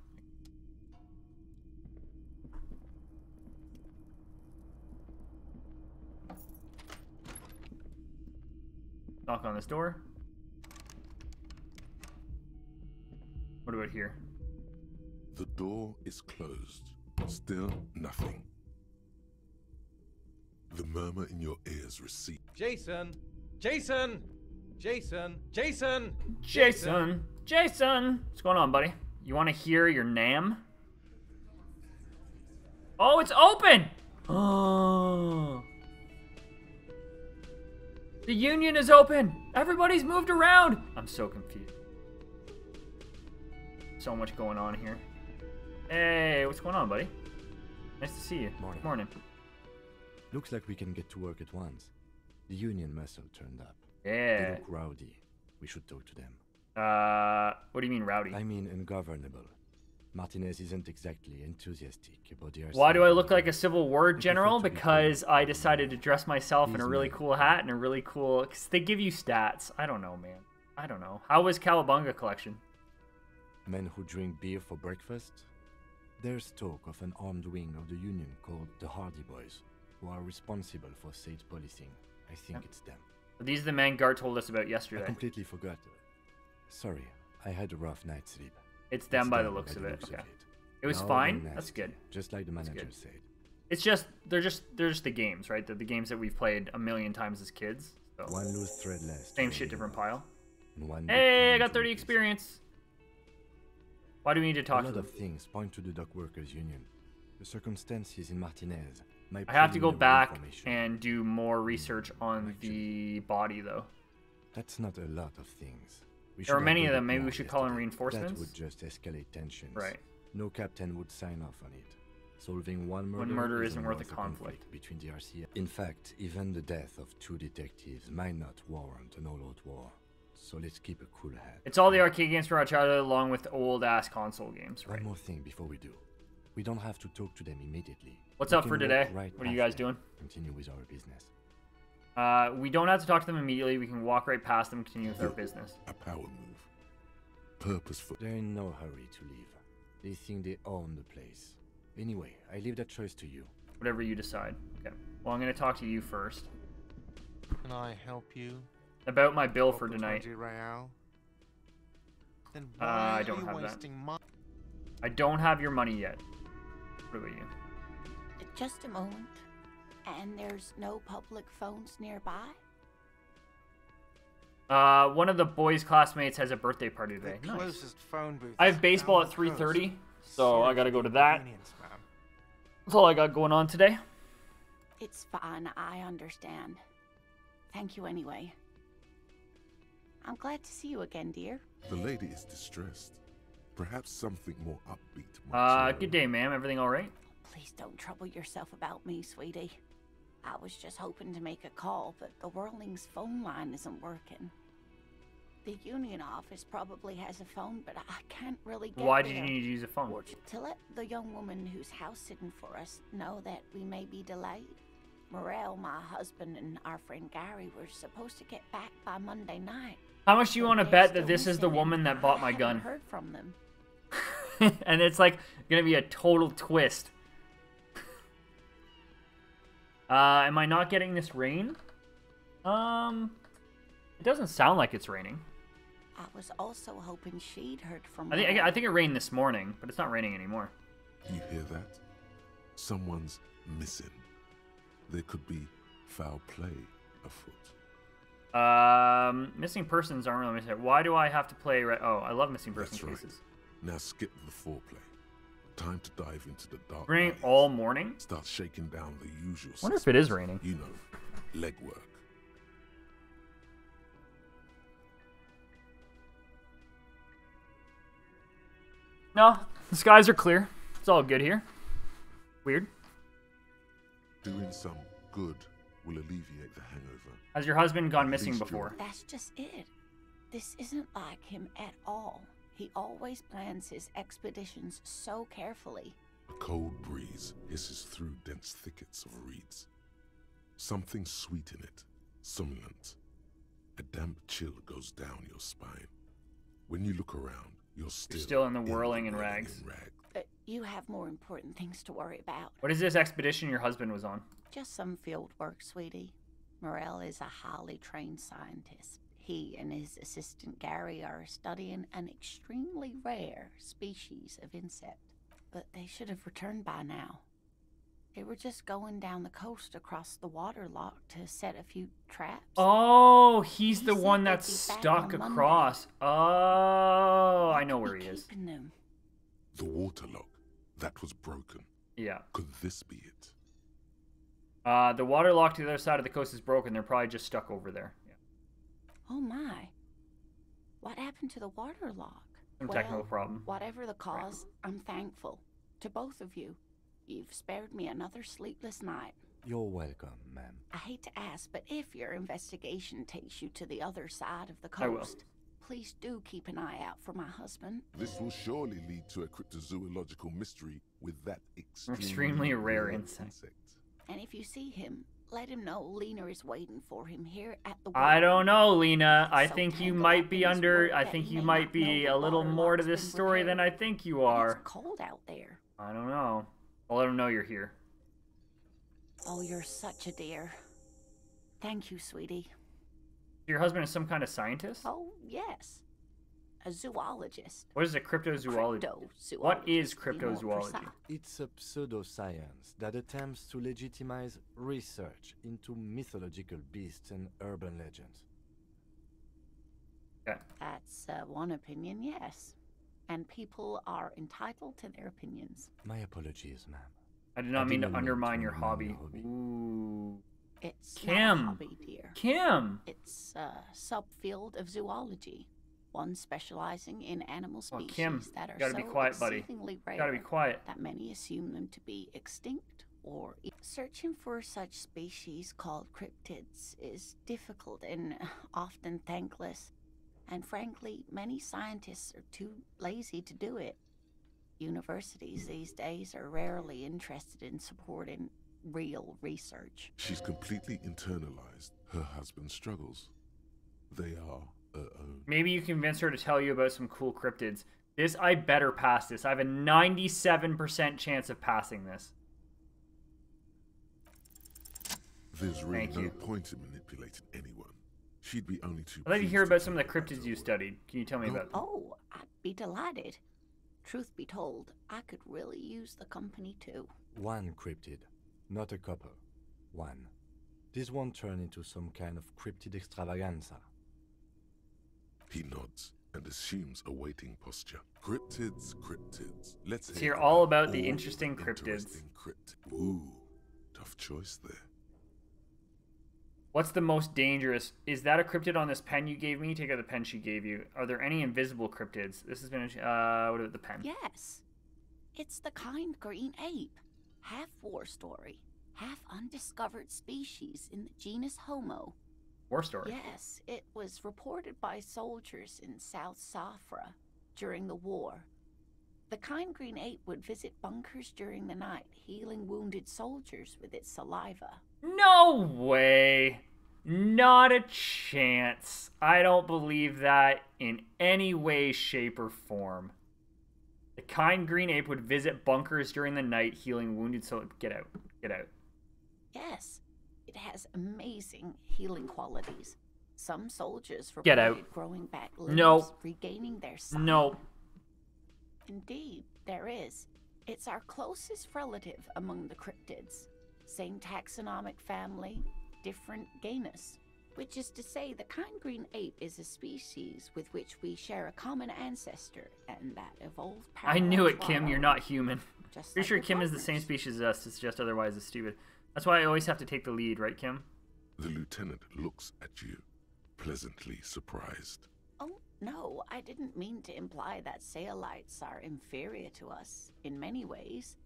Knock on this door. What about here? The door is closed. Still nothing. The murmur in your ears recedes. Jason! Jason! Jason! Jason! Jason! Jason! What's going on, buddy? You want to hear your name? Oh, it's open! Oh. The union is open! Everybody's moved around! I'm so confused. So much going on here. Hey, what's going on, buddy? Nice to see you. Morning. Morning. Looks like we can get to work at once. The Union muscle turned up. Yeah. They look rowdy. We should talk to them. What do you mean rowdy? I mean ungovernable. Martinez isn't exactly enthusiastic about the RCM. Why do I look like a Civil War general? Because I decided to dress myself in a really cool hat and a really cool... Because they give you stats. I don't know, man. I don't know. How was Cowabunga Collection? Men who drink beer for breakfast? There's talk of an armed wing of the Union called the Hardy Boys, who are responsible for state policing. I think it's them. But these are the men Gar told us about yesterday. I completely forgot. Sorry, I had a rough night's sleep. It's them by the looks of it. Okay. It was fine. That's good. Just like the manager said. It's just they're just the games, right? They're the games that we've played a million times as kids. So. One loose thread less. Same shit, different pile. Hey, I got 30 experience. Why do we need to talk to them? A lot of things point to the dock workers union. The circumstances in Martinez. I have to go back and do more research on the body, though. That's not a lot of things. There are many of them. Maybe we should call in reinforcements. That would just escalate tensions. Right. No captain would sign off on it. Solving one murder isn't worth a conflict between the RCM. In fact, even the death of 2 detectives might not warrant an all-out war. So let's keep a cool head. It's all the arcade games for our childhood, along with old-ass console games. Right. One more thing before we do. We don't have to talk to them immediately. What's up for today? What are you guys doing? Continue with our business. We don't have to talk to them immediately. We can walk right past them and continue with our business. A power move. Purposeful. They're in no hurry to leave. They think they own the place. Anyway, I leave that choice to you. Whatever you decide. Okay. Well, I'm going to talk to you first. Can I help you? About my bill for tonight. Then why I don't have that. I don't have your money yet. What about you? Just a moment. And there's no public phones nearby? One of the boys' classmates has a birthday party today. The closest phone booth. I have baseball at 3:30, so I gotta go to that. That's all I got going on today. It's fine, I understand. Thank you anyway. I'm glad to see you again, dear. The lady is distressed. Perhaps something more upbeat. Good day, ma'am. Everything all right? Please don't trouble yourself about me, sweetie. I was just hoping to make a call, but the Whirling's phone line isn't working. The Union office probably has a phone, but I can't really get there. Why did you need to use a phone? To let the young woman who's house-sitting for us know that we may be delayed. Morrell, my husband, and our friend Gary were supposed to get back by Monday night. How much do you want to bet that this is the woman that bought my gun? I haven't heard from them. And it's like gonna be a total twist. Am I not getting this rain? It doesn't sound like it's raining. I was also hoping she'd heard from me. I think it rained this morning, but it's not raining anymore. You hear that? Someone's missing. There could be foul play afoot. Missing persons aren't really missing. Why do I have to play? Oh, I love missing persons cases. Now skip the foreplay. Time to dive into the dark. Raining all morning. Start shaking down the usual. Wonder if it is raining. You know, legwork. No, the skies are clear. It's all good here. Weird. Doing some good will alleviate the hangover. Has your husband gone missing before? That's just it. This isn't like him at all. He always plans his expeditions so carefully. A cold breeze hisses through dense thickets of reeds. Something sweet in it, somnolent. A damp chill goes down your spine. When you look around, you're still in the whirling and rags. You have more important things to worry about. What is this expedition your husband was on? Just some field work, sweetie. Morrell is a highly trained scientist. He and his assistant Gary are studying an extremely rare species of insect, but they should have returned by now. They were just going down the coast across the water lock to set a few traps. Oh, he's the one that's stuck across. Oh, I know where he is. The water lock, that was broken. Yeah. Could this be it? The water lock to the other side of the coast is broken. They're probably just stuck over there. Oh my. What happened to the water lock? Some technical problem. Whatever the cause, I'm thankful. to both of you. You've spared me another sleepless night. You're welcome, ma'am. I hate to ask, but if your investigation takes you to the other side of the coast, please do keep an eye out for my husband. This will surely lead to a cryptozoological mystery with that extremely rare insect. And if you see him, let him know Lena is waiting for him here at the water. I don't know, Lena. I think you might be under. I think you might be a little more to this story than I think you are. It's cold out there. I don't know. I'll let him know you're here. Oh, you're such a dear. Thank you, sweetie. Your husband is some kind of scientist? Oh, yes. A zoologist. What is a cryptozoology? What is cryptozoology? It's a pseudoscience that attempts to legitimize research into mythological beasts and urban legends. Yeah. That's one opinion, yes. And people are entitled to their opinions. My apologies, ma'am. I did not mean to undermine your hobby. Ooh. It's not a hobby, dear. Kim! It's a subfield of zoology. One specializing in animal species that are so exceedingly rare that many assume them to be extinct, or searching for such species called cryptids is difficult and often thankless, and frankly, many scientists are too lazy to do it. Universities these days are rarely interested in supporting real research. She's completely internalized her husband's struggles. They are... Maybe you convince her to tell you about some cool cryptids. This, I better pass this. I have a 97% chance of passing this. There's really no point in manipulating anyone. She'd be only too... I'd like to hear about some of the cryptids you studied. Can you tell me about them? Oh, I'd be delighted. Truth be told, I could really use the company too. One cryptid, not a couple. One. This won't turn into some kind of cryptid extravaganza. He nods and assumes a waiting posture. Cryptids, cryptids. Let's hear all about the interesting cryptids. Ooh, tough choice there. What's the most dangerous? Is that a cryptid on this pen you gave me? Take out the pen she gave you. Are there any invisible cryptids? This has been, what about the pen? Yes. It's the kind green ape. Half war story, half undiscovered species in the genus Homo. War story. Yes, it was reported by soldiers in South Safra during the war. The kind green ape would visit bunkers during the night, healing wounded soldiers with its saliva. No way. Not a chance. I don't believe that in any way, shape, or form. The kind green ape would visit bunkers during the night, healing wounded soldiers. Get out. Get out. Yes. It has amazing healing qualities. Some soldiers reported growing back limbs, regaining their sight. Indeed, there is. It's our closest relative among the cryptids. Same taxonomic family, different genus. Which is to say, the kind green ape is a species with which we share a common ancestor, and that evolved... I knew it, Kim. You're not human. Just pretty sure Kim is the same species as us. It's just otherwise is stupid. That's why I always have to take the lead, right, Kim? The lieutenant looks at you, pleasantly surprised. Oh, no, I didn't mean to imply that Sailites are inferior to us in many ways.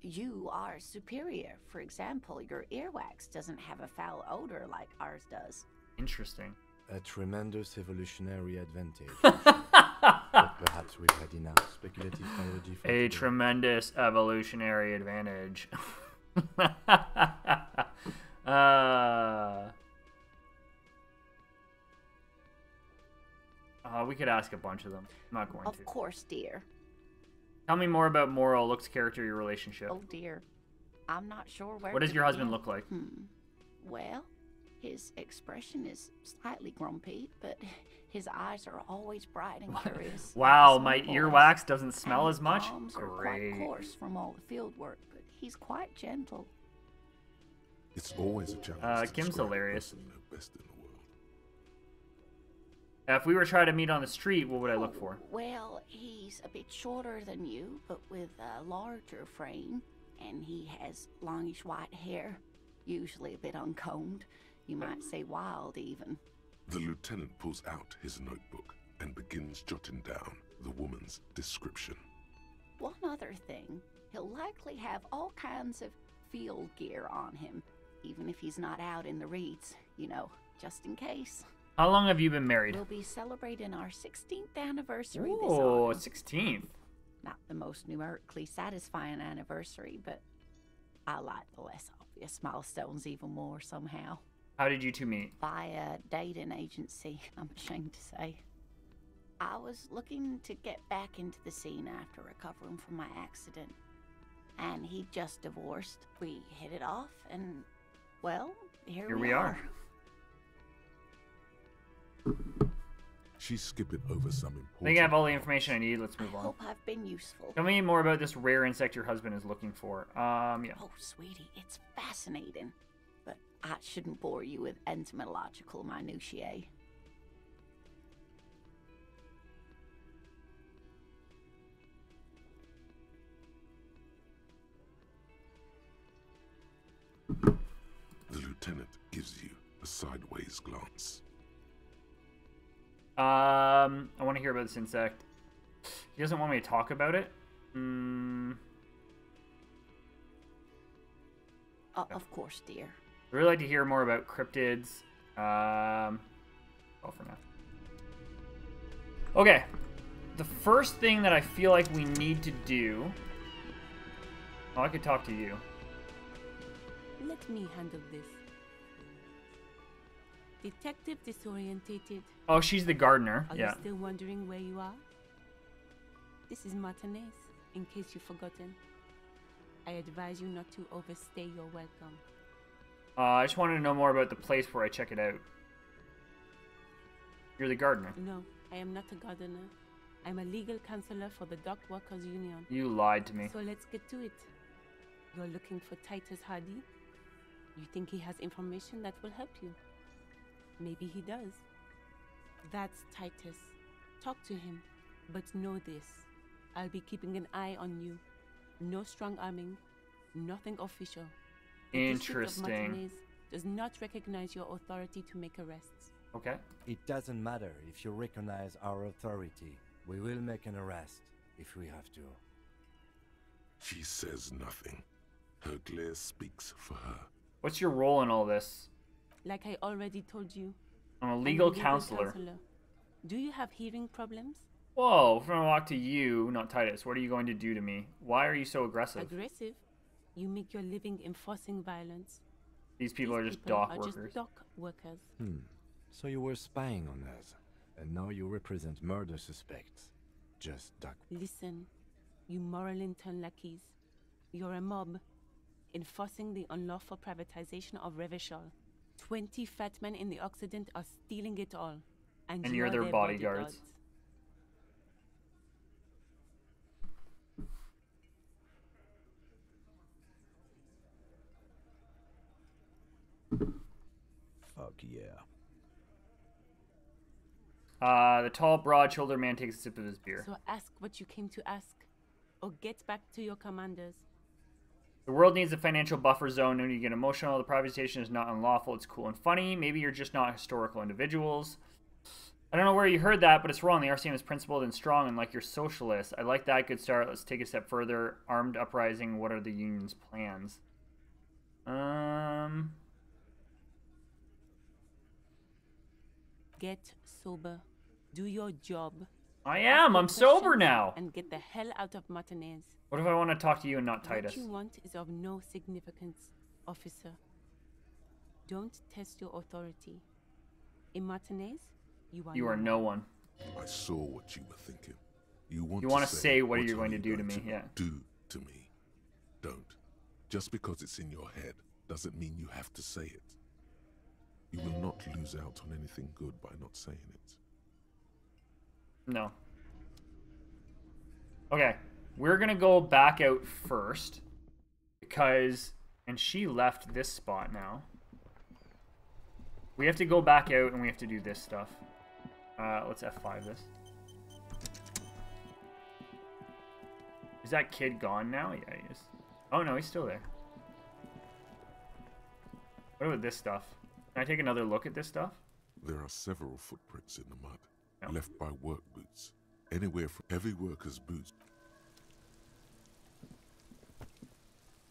You are superior. For example, your earwax doesn't have a foul odor like ours does. Interesting. A tremendous evolutionary advantage. But perhaps we've had enough speculative biology for today. Tremendous evolutionary advantage. We could ask a bunch of them. I'm not going to. Of course, dear. Tell me more about Morrell, looks, character, your relationship. Oh, dear. I'm not sure where... What does your husband look like? Well, his expression is slightly grumpy, but his eyes are always bright and curious. Wow, my earwax doesn't smell as much? Great. Quite coarse from all the field work, but he's quite gentle. It's always a challenge. Kim's hilarious. Best in the world. If we were trying to meet on the street, what would I look for? Well, he's a bit shorter than you, but with a larger frame, and he has longish white hair, usually a bit uncombed. You might say wild, even. The lieutenant pulls out his notebook and begins jotting down the woman's description. One other thing. he'll likely have all kinds of field gear on him, even if he's not out in the reeds, you know, just in case. How long have you been married? We'll be celebrating our 16th anniversary this autumn. 16th. Not the most numerically satisfying anniversary, but I like the less obvious milestones even more somehow. How did you two meet? Via dating agency, I'm ashamed to say. I was looking to get back into the scene after recovering from my accident, and he just divorced. We hit it off, and, well, here we are. She's skipping over some important. I think I have all the information I need. Let's move on. I hope I've been useful. Tell me more about this rare insect your husband is looking for. Yeah. Oh, sweetie, it's fascinating. But I shouldn't bore you with entomological minutiae. The lieutenant gives you a sideways glance. I want to hear about this insect. He doesn't want me to talk about it. Of course, dear. I'd really like to hear more about cryptids. All for now. Okay. The first thing that I feel like we need to do... Oh, I could talk to you. Let me handle this. Detective disorientated. Oh, she's the gardener. Are you still wondering where you are? This is Martinez, in case you've forgotten. I advise you not to overstay your welcome. I just wanted to know more about the place where I check it out. You're the gardener. No, I am not a gardener. I'm a legal counselor for the Dock Workers Union. You lied to me. So let's get to it. You're looking for Titus Hardy? You think he has information that will help you? Maybe he does. That's Titus. Talk to him, but know this. I'll be keeping an eye on you. No strong arming, nothing official. Interesting. The district of Martinez does not recognize your authority to make arrests. Okay. It doesn't matter if you recognize our authority. We will make an arrest if we have to. She says nothing. Her glare speaks for her. What's your role in all this? Like I already told you, I'm a legal counselor. Do you have hearing problems? Whoa, from a walk to you, not Titus. What are you going to do to me? Why are you so aggressive? Aggressive? You make your living enforcing violence. These people are just dock workers. So you were spying on us, and now you represent murder suspects. Just dock. Listen, you Moralintern lackeys. You're a mob, enforcing the unlawful privatization of Revachol. 20 fat men in the Occident are stealing it all. And you're their bodyguards. Fuck yeah. The tall, broad-shouldered man takes a sip of his beer. So ask what you came to ask, or get back to your commanders. The world needs a financial buffer zone. No need to get emotional. The privatization is not unlawful. It's cool and funny. Maybe you're just not historical individuals. I don't know where you heard that, but it's wrong. The RCM is principled and strong, and like you're socialist. I like that. Good start. Let's take a step further. Armed uprising. What are the union's plans? Get sober. Do your job. I am. I'm sober now. And get the hell out of Martinez. What if I want to talk to you and not Titus? What you want is of no significance, officer. Don't test your authority. In Martinez, you are no one. I saw what you were thinking. You want to say what you're going to do to me. Yeah. Do to me. Don't. Just because it's in your head doesn't mean you have to say it. You will not lose out on anything good by not saying it. No. Okay, we're gonna go back out first because, and she left this spot now. We have to go back out and we have to do this stuff. Let's F5 this. Is that kid gone now? Yeah, he is. Oh no, he's still there. What about this stuff? Can I take another look at this stuff? There are several footprints in the mud. Left by work boots. Anywhere from every worker's boots.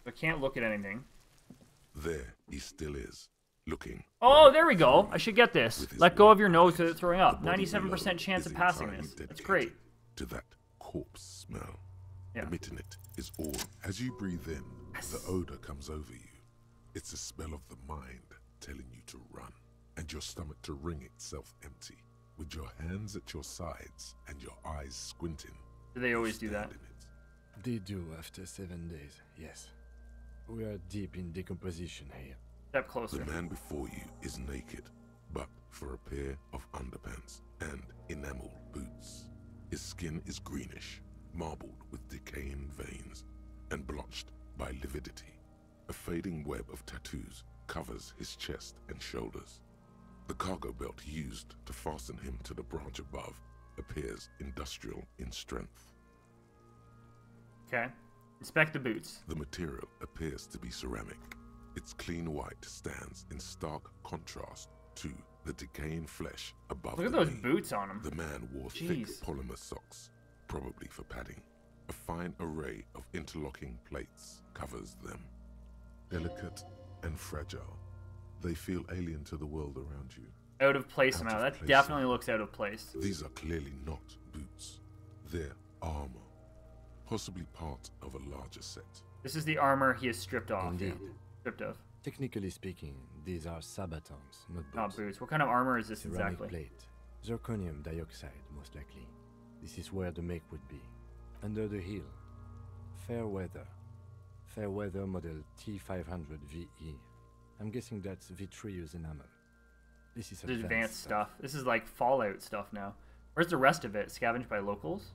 I can't look at anything. There he still is, looking. Oh, there we go. I should get this. Let go of your nose without throwing up. 97% chance of passing this. That's great. To that corpse smell. Yeah. Emitting it is all. As you breathe in, the odor comes over you. It's the smell of the mind telling you to run, and your stomach to wring itself empty. With your hands at your sides and your eyes squinting. Do they always do that? They do after 7 days, yes. We are deep in decomposition here. Step closer. The man before you is naked, but for a pair of underpants and enameled boots. His skin is greenish, marbled with decaying veins, and blotched by lividity. A fading web of tattoos covers his chest and shoulders. The cargo belt used to fasten him to the branch above appears industrial in strength. Okay. Inspect the boots. The material appears to be ceramic. Its clean white stands in stark contrast to the decaying flesh above. Look at those boots on him. The man wore thick polymer socks, probably for padding. A fine array of interlocking plates covers them. Delicate and fragile. They feel alien to the world around you. Out of place somehow. That definitely looks out of place. These are clearly not boots. They're armor. Possibly part of a larger set. This is the armor he is stripped off. Indeed. Stripped of. Technically speaking, these are sabatons, not boots. Not boots. What kind of armor is this exactly? Ceramic plate. Zirconium dioxide, most likely. This is where the make would be. Under the heel. Fairweather. Fairweather model T500 VE. I'm guessing that's vitreous enamel. This is advanced stuff. This is like Fallout stuff now. Where's the rest of it? Scavenged by locals?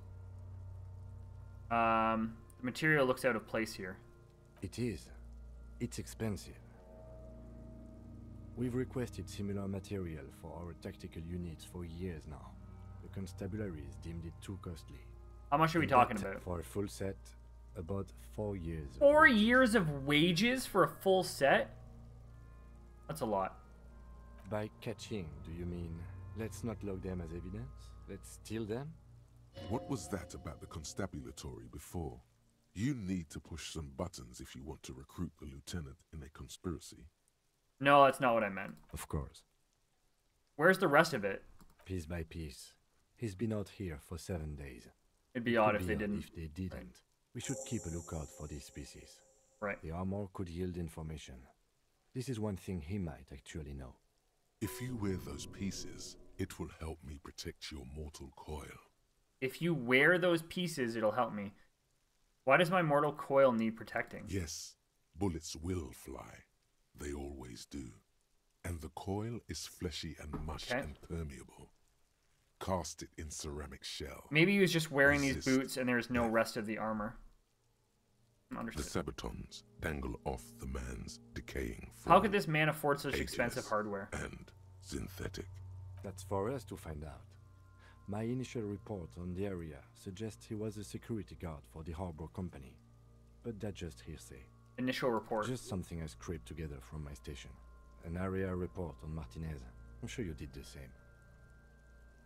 The material looks out of place here. It is. It's expensive. We've requested similar material for our tactical units for years now. The constabularies deemed it too costly. How much are we talking about? For a full set, about 4 years. 4 years of wages for a full set? That's a lot. By catching, do you mean let's not log them as evidence? Let's steal them? What was that about the constabulary before? You need to push some buttons if you want to recruit the lieutenant in a conspiracy. No, that's not what I meant. Of course. Where's the rest of it? Piece by piece. He's been out here for 7 days. It'd be odd if they didn't. If they didn't. Right. We should keep a lookout for these species. Right. The armor could yield information. This is one thing he might actually know. If you wear those pieces, it will help me protect your mortal coil. If you wear those pieces, it'll help me. Why does my mortal coil need protecting? Yes, bullets will fly. They always do. And the coil is fleshy and mushed and permeable. Cast it in ceramic shell. Maybe he was just wearing these boots and there's no rest of the armor. Understood. The sabatons dangle off the man's decaying form. How could this man afford such expensive hardware? And synthetic. That's for us to find out. My initial report on the area suggests he was a security guard for the harbor company. But that's just hearsay. Initial report. Just something I scraped together from my station. An area report on Martinez. I'm sure you did the same.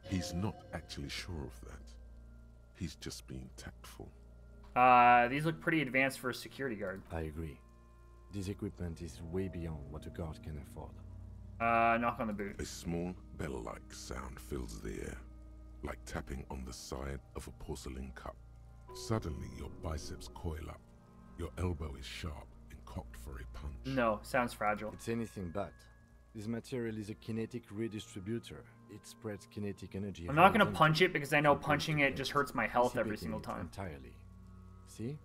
He's not actually sure of that. He's just being tactful. These look pretty advanced for a security guard. I agree. This equipment is way beyond what a guard can afford. Knock on the boot. A small bell-like sound fills the air, like tapping on the side of a porcelain cup. Suddenly, your biceps coil up. Your elbow is sharp and cocked for a punch. No, sounds fragile. It's anything but. This material is a kinetic redistributor. It spreads kinetic energy. I'm not going to punch it because I know punching it just hurts my health every single time. Entirely. See?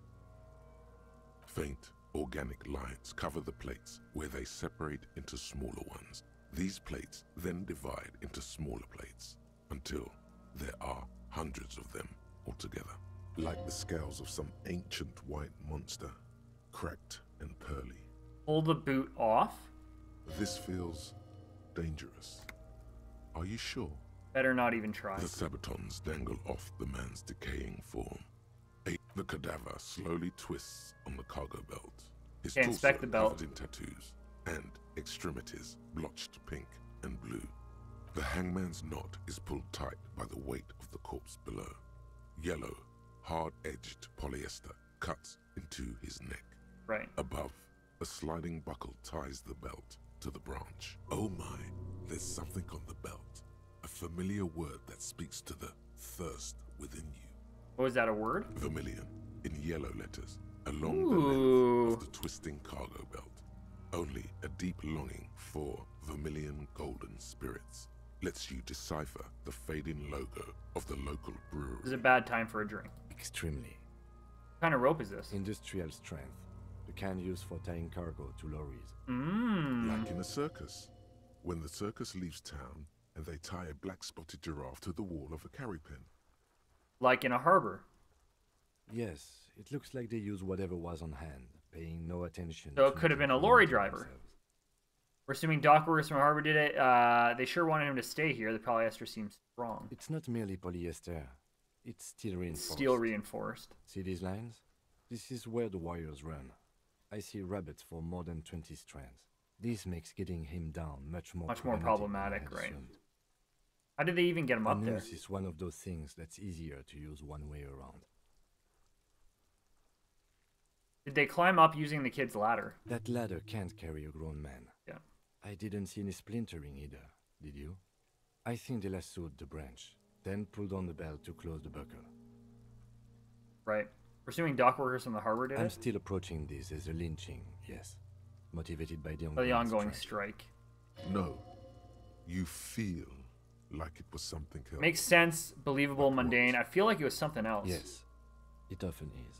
Faint, organic lines cover the plates where they separate into smaller ones. These plates then divide into smaller plates until there are hundreds of them altogether. Like the scales of some ancient white monster, cracked and pearly. Pull the boot off? This feels dangerous. Are you sure? Better not even try. The sabatons dangle off the man's decaying form. The cadaver slowly twists on the cargo belt. His torso covered in tattoos and extremities blotched pink and blue. The hangman's knot is pulled tight by the weight of the corpse below. Yellow, hard-edged polyester cuts into his neck. Right. Above, a sliding buckle ties the belt to the branch. Oh my, there's something on the belt. A familiar word that speaks to the thirst within you. Oh, is that a word? Vermilion, in yellow letters, along the length of the twisting cargo belt. Only a deep longing for vermilion golden spirits lets you decipher the fading logo of the local brewery. This is a bad time for a drink. Extremely. What kind of rope is this? Industrial strength. The can used for tying cargo to lorries. Like in a circus. When the circus leaves town and they tie a black spotted giraffe to the wall of a carry pin. Like in a harbor. Yes, it looks like they used whatever was on hand, paying no attention. So it could have been a lorry driver. Themselves. We're assuming dock workers from a harbor did it. They sure wanted him to stay here. The polyester seems strong. It's not merely polyester. It's steel reinforced. See these lines? This is where the wires run. I see rabbits for more than 20 strands. This makes getting him down much more problematic, right? How did they even get him up there? This is one of those things that's easier to use one way around. Did they climb up using the kid's ladder? That ladder can't carry a grown man. Yeah. I didn't see any splintering either, did you? I think they lassoed the branch, then pulled on the belt to close the buckle. Right. Pursuing dock workers from the harbor did it? I'm still approaching this as a lynching, yes. Motivated by the ongoing strike. No. You feel like it was something else. Makes sense, believable, mundane. I feel like it was something else. Yes, it often is.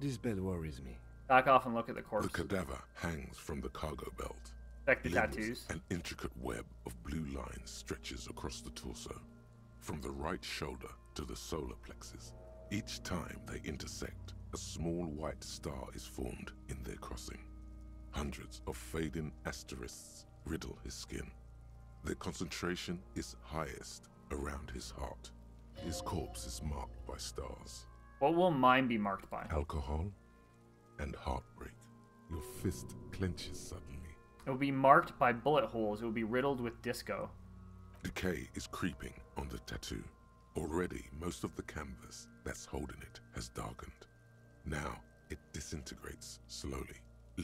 This bell worries me. Back off and look at the corpse. The cadaver hangs from the cargo belt. Check the tattoos. An intricate web of blue lines stretches across the torso, from the right shoulder to the solar plexus. Each time they intersect, a small white star is formed in their crossing. Hundreds of fading asterisks riddle his skin. Their concentration is highest around his heart. His corpse is marked by stars. What will mine be marked by? Alcohol and heartbreak. Your fist clenches suddenly. It will be marked by bullet holes. It will be riddled with disco. Decay is creeping on the tattoo. Already, most of the canvas that's holding it has darkened. Now, it disintegrates slowly,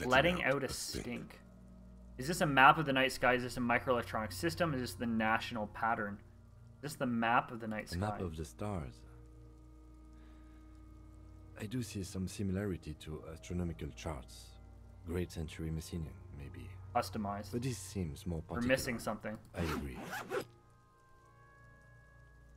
letting out a stink. Is this a map of the night sky? Is this a microelectronic system? Is this the national pattern? Is this the map of the night sky? Map of the stars. I do see some similarity to astronomical charts. Great century Messinian, maybe. Customized. But this seems more particular. We're missing something. I agree.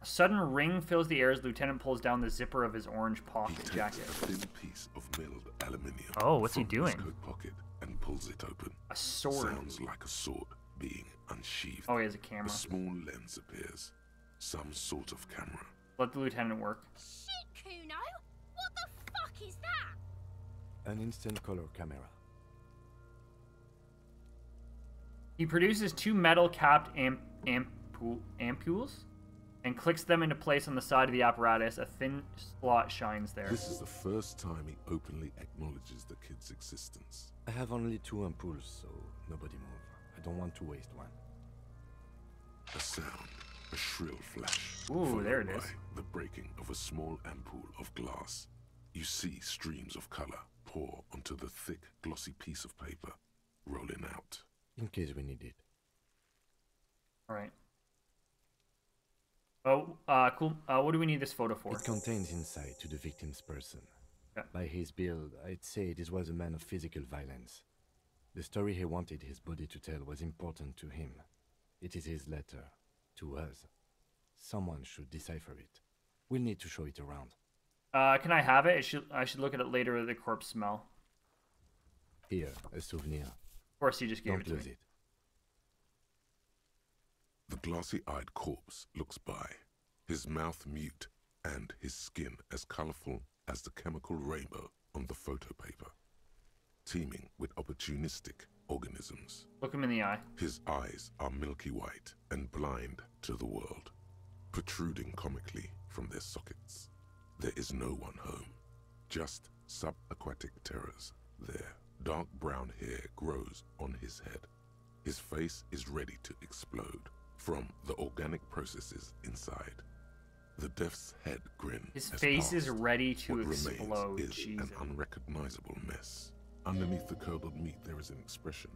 A sudden ring fills the air as Lieutenant pulls down the zipper of his orange pocket jacket. A thin piece of milled aluminium. Oh, what's he doing? From his coat pocket and pulls it open. A sword. Sounds like a sword being unsheathed. Oh, he has a camera. A small lens appears. Some sort of camera. Let the lieutenant work. Shit, Courono! What the fuck is that? An instant color camera. He produces two metal-capped ampules and clicks them into place on the side of the apparatus. A thin slot shines there. This is the first time he openly acknowledges the kid's existence. I have only two ampules, so nobody move. I don't want to waste one. A sound. A shrill flash. Ooh, there it is. The breaking of a small ampoule of glass. You see streams of color pour onto the thick, glossy piece of paper, rolling out. In case we need it. Alright. Oh, cool. What do we need this photo for? It contains insight to the victim's person. Okay. By his build, I'd say this was a man of physical violence. The story he wanted his body to tell was important to him. It is his letter. To us. Someone should decipher it. We'll need to show it around. Can I have it? I should look at it later with the corpse smell. Here, a souvenir. Of course, you just gave it to me. The glassy-eyed corpse looks by, his mouth mute and his skin as colorful as the chemical rainbow on the photo paper, teeming with opportunistic organisms. Look him in the eye. His eyes are milky white and blind to the world, protruding comically from their sockets. There is no one home, just subaquatic terrors there. Dark brown hair grows on his head. His face is ready to explode from the organic processes inside. The death's head grin. His face is ready to explode. What remains is an unrecognizable mess. Underneath the curdled meat there is an expression,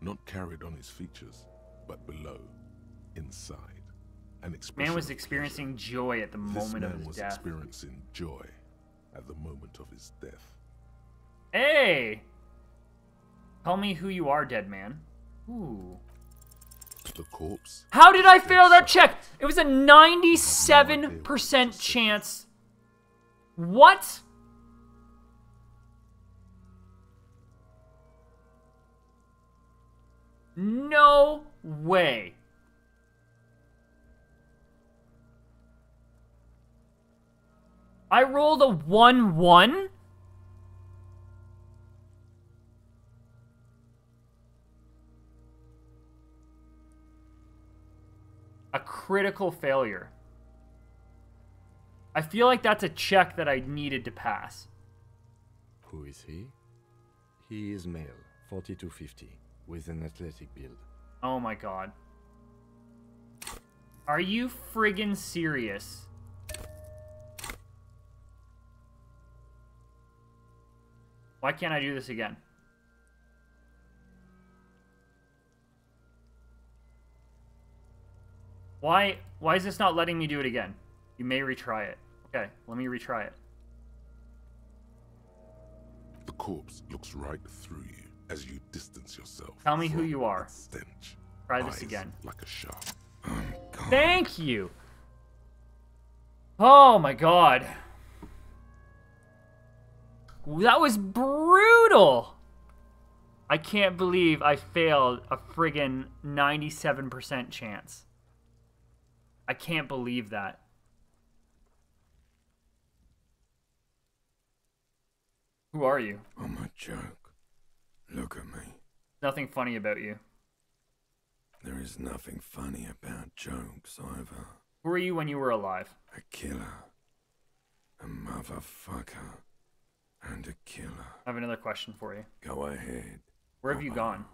not carried on his features, but below, inside. An expression. Man was experiencing joy at the moment of his death. This man was experiencing joy at the moment of his death. Hey! Tell me who you are, dead man. Ooh. The corpse. How did I fail that check? It was a 97% chance. What? No way. I rolled a 1-1? A critical failure. I feel like that's a check that I needed to pass. Who is he? He is male, 4250, with an athletic build. Oh my god. Are you friggin' serious? Why can't I do this again? Why is this not letting me do it again? You may retry it. Okay, let me retry it. The corpse looks right through you as you distance yourself. Tell me who you are. Stench. Try this again. Like a shark. Thank you. Oh my god. That was brutal. I can't believe I failed a friggin' 97% chance. I can't believe that. Who are you? I'm a joke. Look at me. Nothing funny about you. There is nothing funny about jokes either. Who were you when you were alive? A killer. A motherfucker. And a killer. I have another question for you. Go ahead. Where have you gone?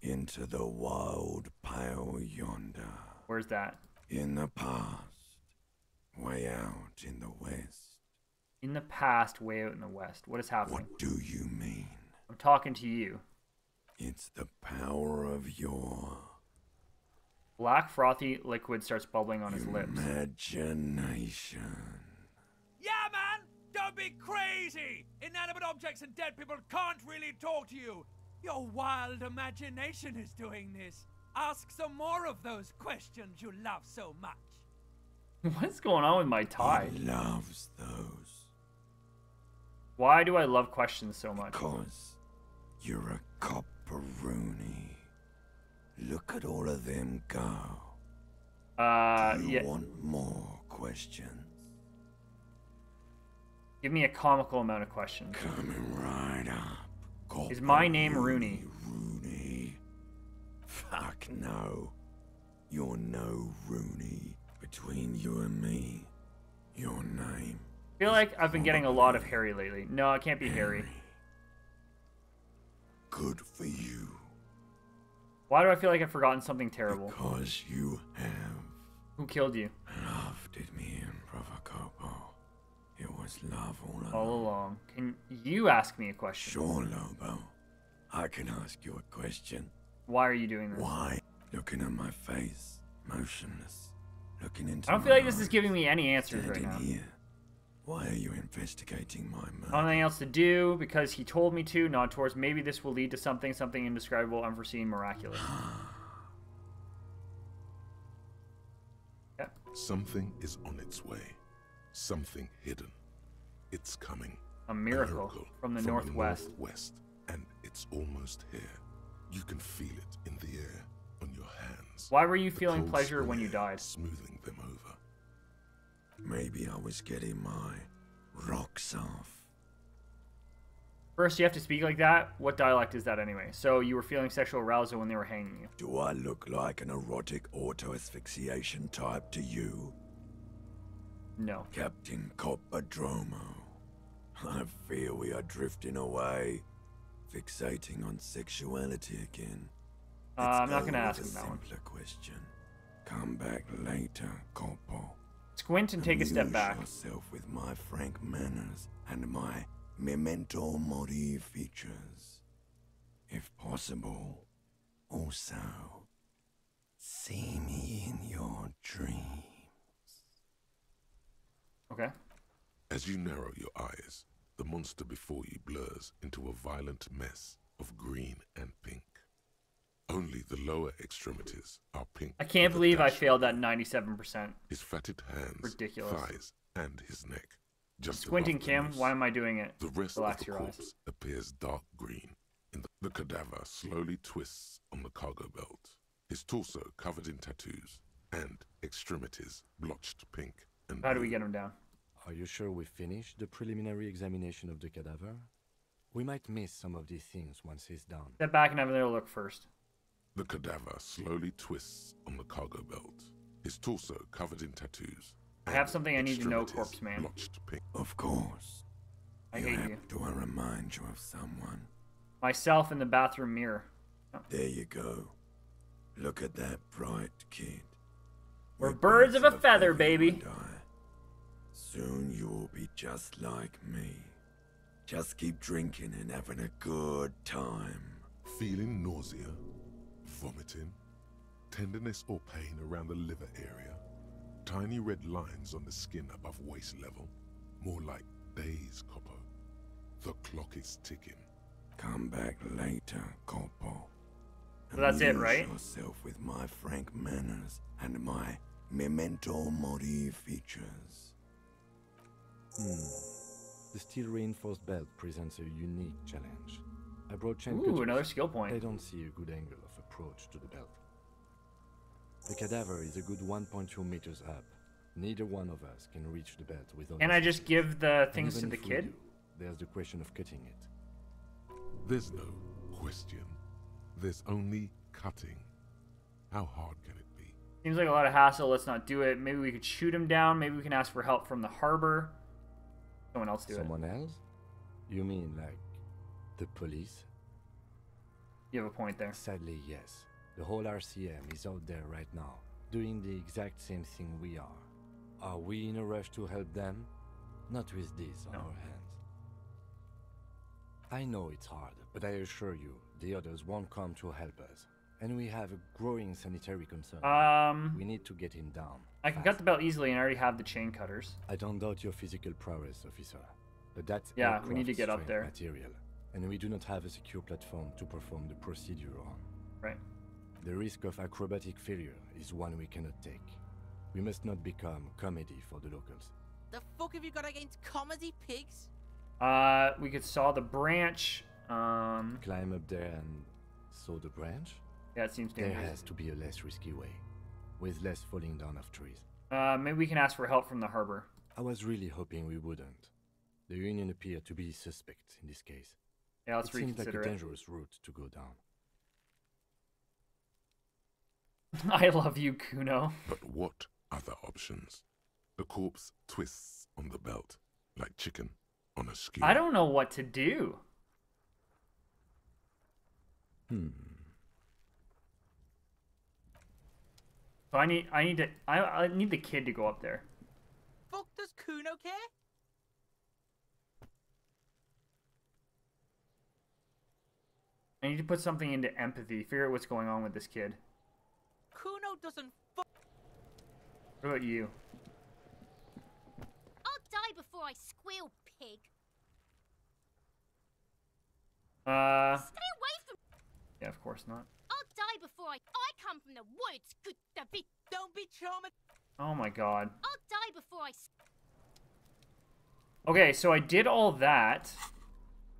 Into the wild pale yonder. Where's that? In the past, way out in the west. In the past, way out in the west. What is happening? What do you mean? I'm talking to you. It's the power of your... Black frothy liquid starts bubbling on his lips. Imagination. Yeah, man! Don't be crazy! Inanimate objects and dead people can't really talk to you. Your wild imagination is doing this. Ask some more of those questions you love so much. What's going on with my tie? He loves those. Why do I love questions so much? Because you're a copperoonie. Look at all of them go. Do you want more questions? Give me a comical amount of questions. Coming right up. Copper Is my name Rooney? Fuck no. You're no Rooney. Between you and me, your name. I feel like I've been getting a lot of Harry lately. No, it can't be Harry. Good for you. Why do I feel like I've forgotten something terrible? Because you have. Who killed you? Love did me in Provocopo. It was love all along. All along. Can you ask me a question? Sure, Lobo. I can ask you a question. Why are you doing this? Why? Looking at my face, motionless, looking into. I don't feel like this is giving me any answers right now. Here. Why are you investigating my murder? Nothing else to do because he told me to. Nod towards. Maybe this will lead to something indescribable, unforeseen, miraculous. Yeah. Something is on its way. Something hidden. It's coming. A miracle, from the northwest. And it's almost here. You can feel it in the air, on your hands. Why were you feeling pleasure when you died? Smoothing them over. Maybe I was getting my rocks off. First, you have to speak like that? What dialect is that anyway? So you were feeling sexual arousal when they were hanging you. Do I look like an erotic auto-asphyxiation type to you? No. Captain Copperdromo, I fear we are drifting away. Fixating on sexuality again. I'm not gonna ask him that one. Simpler question. Come back later, Corpo. Squint and take a step back. Yourself with my frank manners and my memento mori features. If possible, also, see me in your dreams. Okay. As you narrow your eyes, the monster before you blurs into a violent mess of green and pink. Only the lower extremities are pink. I can't believe I failed that 97%. His fatted hands, thighs, and his neck. Just squinting, Kim. Why am I doing it? The rest of the corpse appears dark green. The cadaver slowly twists on the cargo belt. His torso covered in tattoos and extremities blotched pink. And how do we get him down? Are you sure we finished the preliminary examination of the cadaver? We might miss some of these things once he's done. Step back and have a little look first. The cadaver slowly twists on the cargo belt. His torso covered in tattoos. I have something I need to know, corpse man. Of course. I hate you. Do I remind you of someone? Myself in the bathroom mirror. Oh. There you go. Look at that bright kid. We're birds of a feather, baby. Soon you will be just like me. Just keep drinking and having a good time. Feeling nausea, vomiting, tenderness or pain around the liver area, tiny red lines on the skin above waist level, more like days, Coppo. The clock is ticking. Come back later, Corpo. So that's it, right? Amuse yourself with my frank manners and my memento mori features. The steel reinforced belt presents a unique challenge. I brought Ooh, another skill point. I don't see a good angle of approach to the belt. The cadaver is a good 1.2 meters up. Neither one of us can reach the belt without. And I just give the things to the kid? There's the question of cutting it. There's no question. There's only cutting. How hard can it be? Seems like a lot of hassle. Let's not do it. Maybe we could shoot him down. Maybe we can ask for help from the harbor. Someone else do it. Someone else? You mean like the police? You have a point there. Sadly, yes. The whole RCM is out there right now, doing the exact same thing we are. Are we in a rush to help them? Not with this on our hands. I know it's hard, but I assure you, the others won't come to help us. And we have a growing sanitary concern. We need to get him down. I can cut the belt easily and I already have the chain cutters. I don't doubt your physical prowess, officer. But that's we need to get up there. Material, and we do not have a secure platform to perform the procedure on. Right. The risk of acrobatic failure is one we cannot take. We must not become comedy for the locals. The fuck have you got against comedy, pigs? We could saw the branch. Climb up there and saw the branch? Yeah, it seems dangerous. There has to be a less risky way, with less falling down of trees. Maybe we can ask for help from the harbor. I was really hoping we wouldn't. The Union appeared to be suspect in this case. Yeah, let's reconsider it. Seems like a dangerous route to go down. I love you, Kuno. But what other options? The corpse twists on the belt, like chicken. I don't know what to do. So I need the kid to go up there. Fuck, does Kuno care? I need to put something into empathy. Figure out what's going on with this kid. Kuno doesn't fuck. What about you? I'll die before I squeal. Pig. Stay away from. Yeah, of course not. I'll die before I come from the woods. Could the be? Don't be traumatized. Oh my god. I'll die before I. Okay, so I did all that,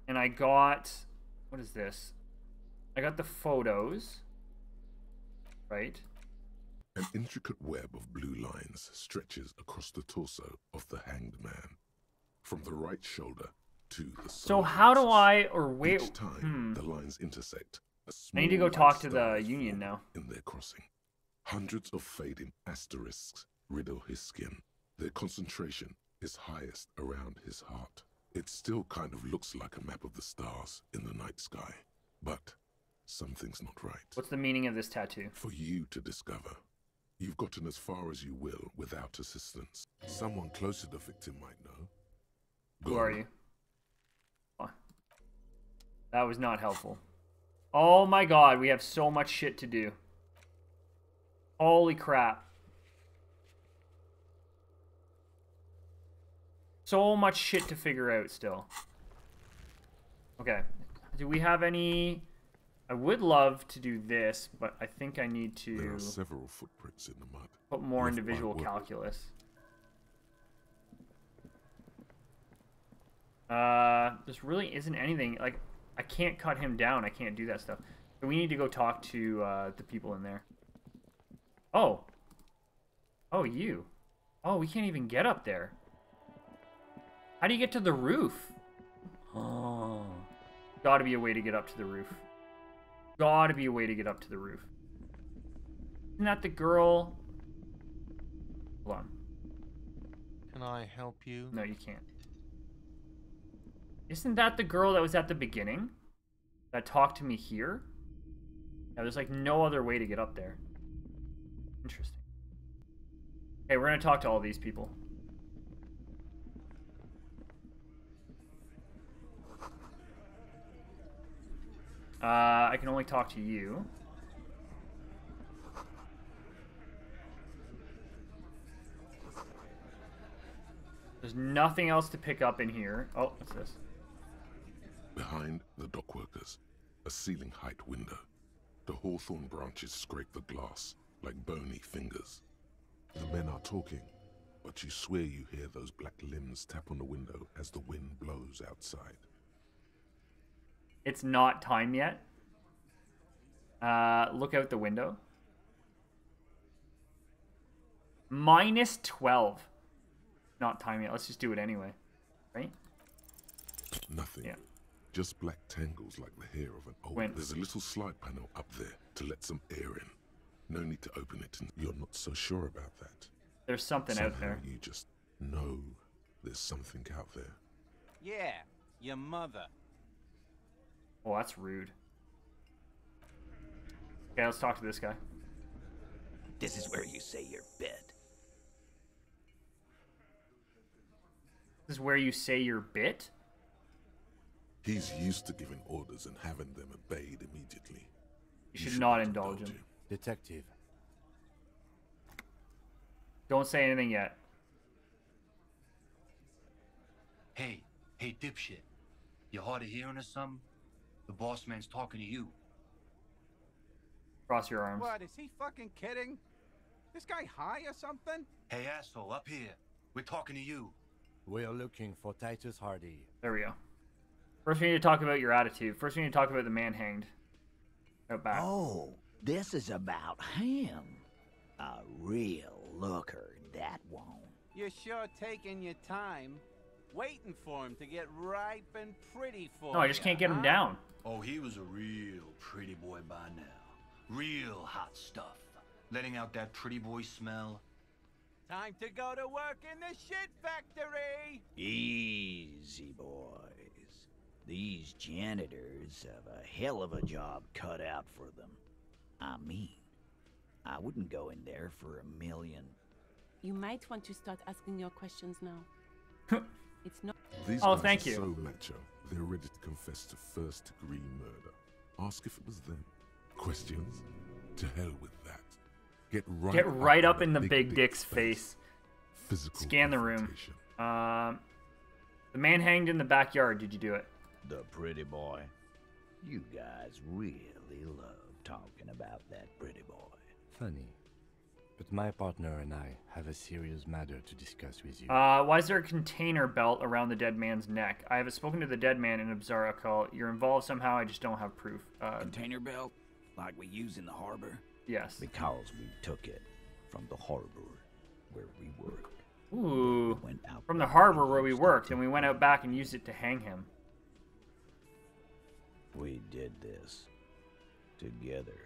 and I got. What is this? I got the photos. Right. An intricate web of blue lines stretches across the torso of the hanged man. From the right shoulder to the So how do I or wait? Each time the lines intersect. I need to go talk to the Union now. In their crossing, hundreds of fading asterisks riddle his skin. Their concentration is highest around his heart. It still kind of looks like a map of the stars in the night sky, but something's not right. What's the meaning of this tattoo? For you to discover. You've gotten as far as you will without assistance. Someone closer to the victim might know. Who are you? That was not helpful. Oh my god, we have so much shit to do. Holy crap. So much shit to figure out still. Okay. Do we have any... I would love to do this, but I think I need to... There are several footprints in the mud. Put more into visual calculus. This really isn't anything. Like, I can't cut him down. I can't do that stuff. So we need to go talk to the people in there. Oh. Oh, you. Oh, we can't even get up there. How do you get to the roof? Oh. Gotta be a way to get up to the roof. Gotta be a way to get up to the roof. Isn't that the girl? Hold on. Can I help you? No, you can't. Isn't that the girl that was at the beginning? That talked to me here? Yeah, there's like no other way to get up there. Interesting. Okay, we're gonna talk to all these people. I can only talk to you. There's nothing else to pick up in here. Oh, what's this? Behind the dockworkers, a ceiling height window. The hawthorn branches scrape the glass like bony fingers. The men are talking, but you swear you hear those black limbs tap on the window as the wind blows outside. It's not time yet. Look out the window. Minus 12. Not time yet. Let's just do it anyway. Right? Nothing. Yeah. Just black tangles like the hair of an old... Wind. There's a little slide panel up there to let some air in. No need to open it. You're not so sure about that. There's something somehow out there. You just know there's something out there. Yeah, your mother. Oh, that's rude. Okay, let's talk to this guy. This is where you say your bid. This is where you say your bit? He's used to giving orders and having them obeyed immediately. You should not indulge him. Detective. Don't say anything yet. Hey, hey dipshit. You hard of hearing or something? The boss man's talking to you. Cross your arms. What, is he fucking kidding? This guy high or something? Hey, asshole, up here. We're talking to you. We're looking for Titus Hardy. There we go. First, we need to talk about your attitude. First, we need to talk about the man hanged. Out back. Oh, this is about him. A real looker, that one. You're sure taking your time. Waiting for him to get ripe and pretty for him. No, I just can't get him down. Oh, he was a real pretty boy by now. Real hot stuff. Letting out that pretty boy smell. Time to go to work in the shit factory. Easy, boys. These janitors have a hell of a job cut out for them. I mean, I wouldn't go in there for a million. You might want to start asking your questions now. It's not... These guys thank you. Are so macho. They're ready to confess to first-degree murder. Ask if it was them. Questions? To hell with that. Get right up in the big dick's face. Scan the room. The man hanged in the backyard. Did you do it? The pretty boy. You guys really love talking about that pretty boy. Funny. But my partner and I have a serious matter to discuss with you. Why is there a container belt around the dead man's neck? I have spoken to the dead man in a bizarre occult. You're involved somehow, I just don't have proof. Container belt? Like we use in the harbor? Yes. Because we took it from the harbor where we work. Ooh. We from the harbor where we worked, and we went out back and used it to hang him. We did this together.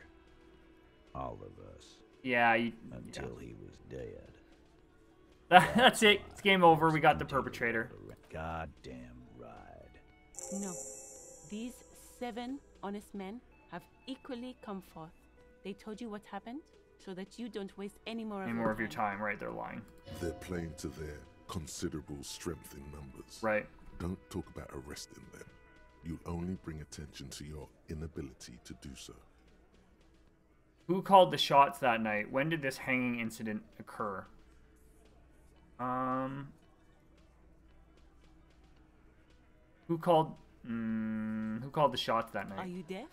All of us. Yeah, until he was dead. That's it. It's game over. We got the perpetrator. Goddamn right. No. These 7 honest men have equally come forth. They told you what happened so that you don't waste any more of your time. Right, they're lying. They're playing to their considerable strength in numbers. Right. Don't talk about arresting them. You'll only bring attention to your inability to do so. Who called the shots that night? When did this hanging incident occur? Who called the shots that night? Are you deaf?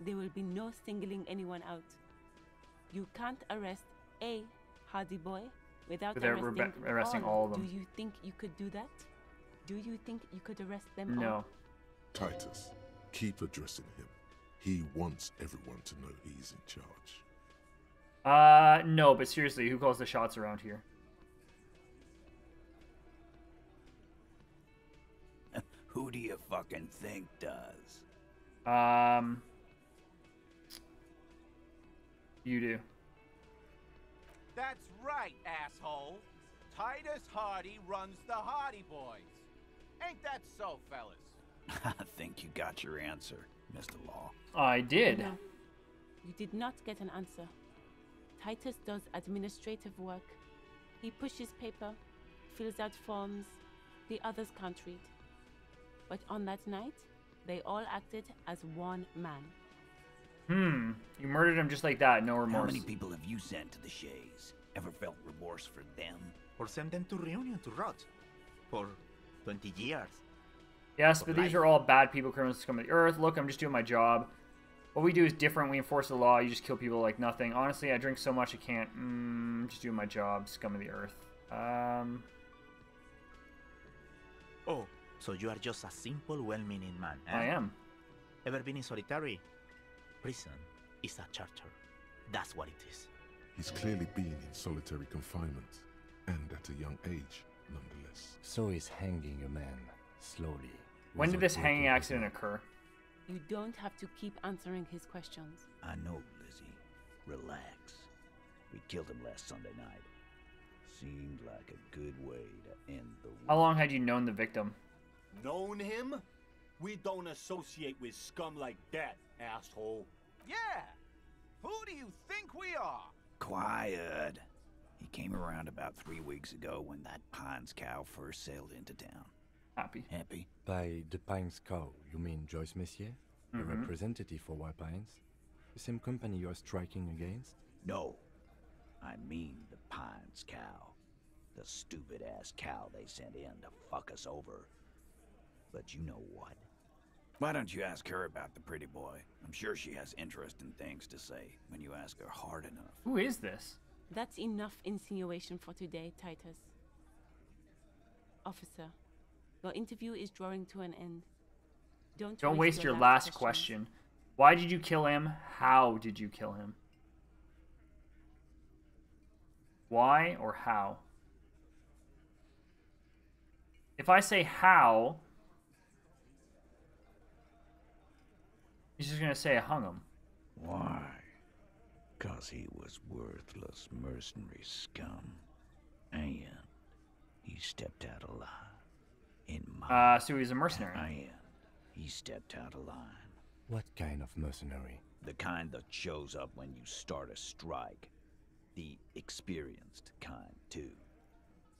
There will be no singling anyone out. You can't arrest a Hardy boy without arresting all of them. Do you think you could do that? Do you think you could arrest them? No. All? Titus, keep addressing him. He wants everyone to know he's in charge. No, but seriously, who calls the shots around here? Who do you fucking think does? You do. That's right, asshole. Titus Hardy runs the Hardy Boys. Ain't that so, fellas? I think you got your answer, Mr. Law. I did. No, you did not get an answer. Titus does administrative work. He pushes paper, fills out forms. The others can't read. But on that night, they all acted as one man. You murdered him just like that, no remorse. How many people have you sent to the Shays? Ever felt remorse for them? Or sent them to Reunion to rot? For 20 years? Yes, but these are all bad people, criminals to come to the earth. Look, I'm just doing my job. What we do is different. We enforce the law. You just kill people like nothing. Honestly, I drink so much I can't. Just doing my job, scum of the earth. Oh. So you are just a simple, well-meaning man, eh? I am. Ever been in solitary? Prison is a charter. That's what it is. He's clearly been in solitary confinement, and at a young age, nonetheless. So is hanging a man, slowly. When did this hanging accident occur? You don't have to keep answering his questions. I know, Lizzie. Relax. We killed him last Sunday night. Seemed like a good way to end the war. How long had you known the victim? Known him? We don't associate with scum like that, asshole. Yeah! Who do you think we are? Quiet. He came around about 3 weeks ago when that Pines cow first sailed into town. Happy. Happy. By the Pines cow, you mean Joyce Messier? The representative for White Pines? The same company you're striking against? No. I mean the Pines cow. The stupid-ass cow they sent in to fuck us over. But you know what? Why don't you ask her about the pretty boy? I'm sure she has interesting things to say when you ask her hard enough. Who is this? That's enough insinuation for today, Titus. Officer, your interview is drawing to an end. Don't waste your last question. Why did you kill him? How did you kill him? Why or how? If I say how... He's just gonna say I hung him. Why? Cause he was worthless mercenary scum. And he stepped out of line. In my so he's a mercenary. And he stepped out of line. What kind of mercenary? The kind that shows up when you start a strike. The experienced kind too.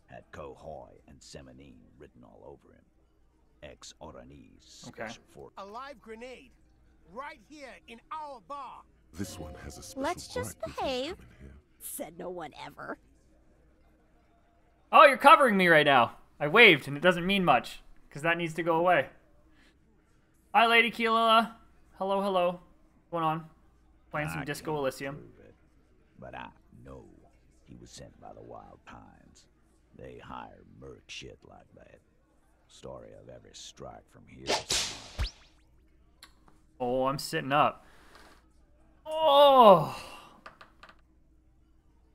Had Kohoi and Semenin written all over him. Ex-Oranese special force. A live grenade! Right here in our bar. This one has a special. Let's just behave. Said no one ever. Oh, you're covering me right now. I waved, and it doesn't mean much because that needs to go away. Hi, Lady Keela. Hello, hello. What's going on? Playing some Disco Elysium. But I know he was sent by the Wild Pines. They hire merc shit like that. Story of every strike from here. Oh, I'm sitting up. Oh!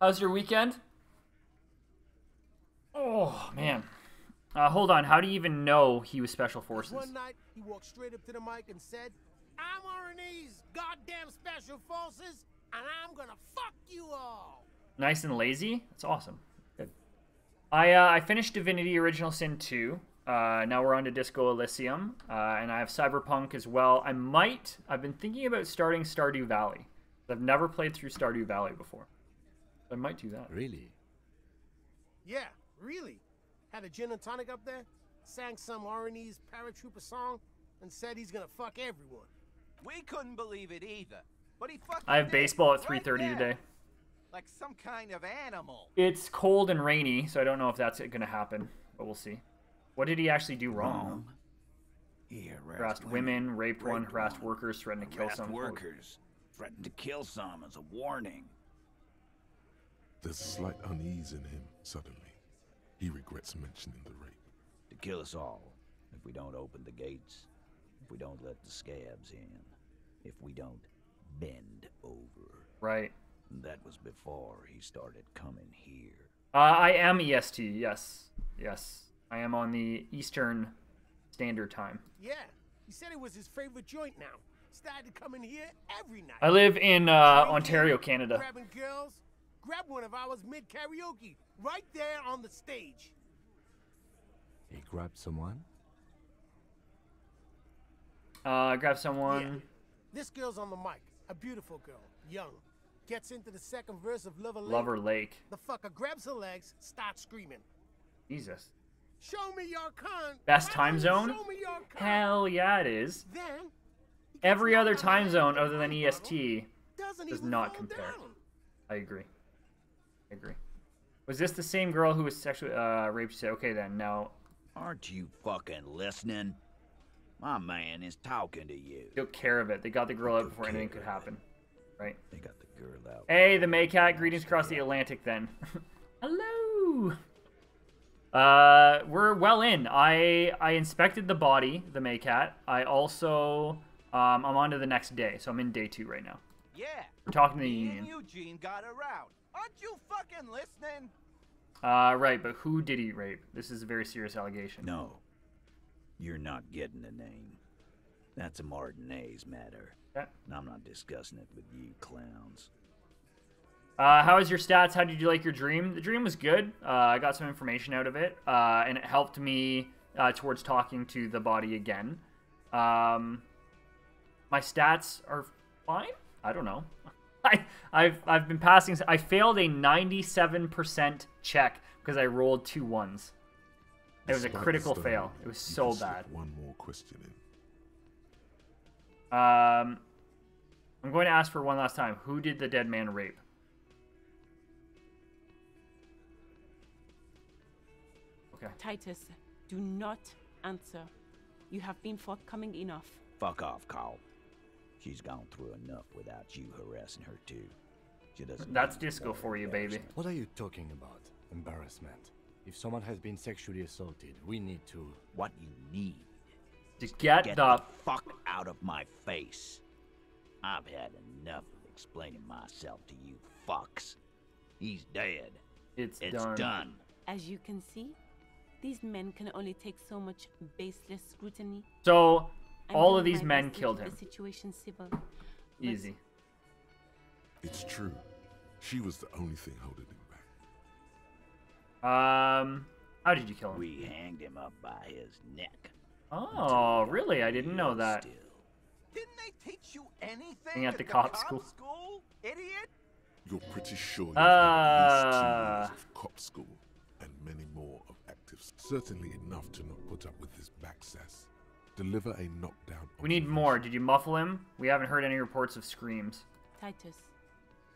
How's your weekend? Oh, man. Hold on. How do you even know he was Special Forces? One night, he walked straight up to the mic and said, I'm Oranese goddamn Special Forces, and I'm gonna fuck you all. Nice and lazy? That's awesome. Good. I finished Divinity Original Sin 2. Now we're on to Disco Elysium, and I have Cyberpunk as well. I've been thinking about starting Stardew Valley. I've never played through Stardew Valley before. I might do that. Really? Yeah, really. Had a gin and tonic up there, sang some Oranese paratrooper song, and said he's gonna fuck everyone. We couldn't believe it either, but he fucked. I have baseball at 3:30 today. Like some kind of animal. It's cold and rainy, so I don't know if that's gonna happen, but we'll see. What did he actually do wrong? He harassed women, raped one, harassed workers, threatened to kill some. Workers threatened to kill some as a warning. There's a slight unease in him suddenly. He regrets mentioning the rape. To kill us all, if we don't open the gates, if we don't let the scabs in, if we don't bend over. Right. That was before he started coming here. I am EST, yes. Yes, I am on the Eastern Standard Time. Yeah, he said it was his favorite joint now. Started coming here every night. I live in Ontario, Canada. Grabbing girls. Grab one of ours mid-karaoke, right there on the stage. He grabbed someone? Grabbed someone. Yeah. This girl's on the mic. A beautiful girl, young. Gets into the second verse of Lover Lake. Lover Lake. The fucker grabs her legs, starts screaming. Jesus. Show me your cunt. Best time zone? Show me your cunt. Hell yeah, it is. Then, every other time zone other than EST does not compare. Down. I agree. I agree. Was this the same girl who was sexually raped? You said, okay then, no. Aren't you fucking listening? My man is talking to you. Took care of it. They got the girl out before anything could happen. Right? They got the girl out. Hey, the Maycat. Greetings across the Atlantic then. Hello! We're well in. I inspected the body, the Maycat. I also, I'm on to the next day. So I'm in day 2 right now. Yeah. We're talking to the Union. Eugene got around. Aren't you fucking listening? Right, but who did he rape? This is a very serious allegation. No. You're not getting the name. That's a Martinez matter. Okay. And I'm not discussing it with you clowns. How is your stats? How did you like your dream? The dream was good. I got some information out of it. And it helped me towards talking to the body again. My stats are fine? I don't know. I've been passing. I failed a 97% check because I rolled 2 ones. It was a critical fail. It was so bad. One more question in. I'm going to ask for one last time. Who did the dead man rape? Okay. Titus, do not answer. You have been forthcoming enough. Fuck off, Carl. She's gone through enough without you harassing her too. She doesn't. That's disco for you, baby. What are you talking about? Embarrassment. If someone has been sexually assaulted, we need to. What you need? Just get the fuck out of my face. I've had enough of explaining myself to you fucks. He's dead. It's done. As you can see, these men can only take so much baseless scrutiny. So. All of these men killed him. Easy. It's true. She was the only thing holding him back. How did you kill him? We hanged him up by his neck. Oh, really? I didn't know that. Didn't they teach you anything at the cop school? Idiot? You're pretty sure you've had at least 2 years of cop school and many more of actives. Certainly enough to not put up with this backsass. Deliver a knockdown. We need more. Did you muffle him? We haven't heard any reports of screams. Titus,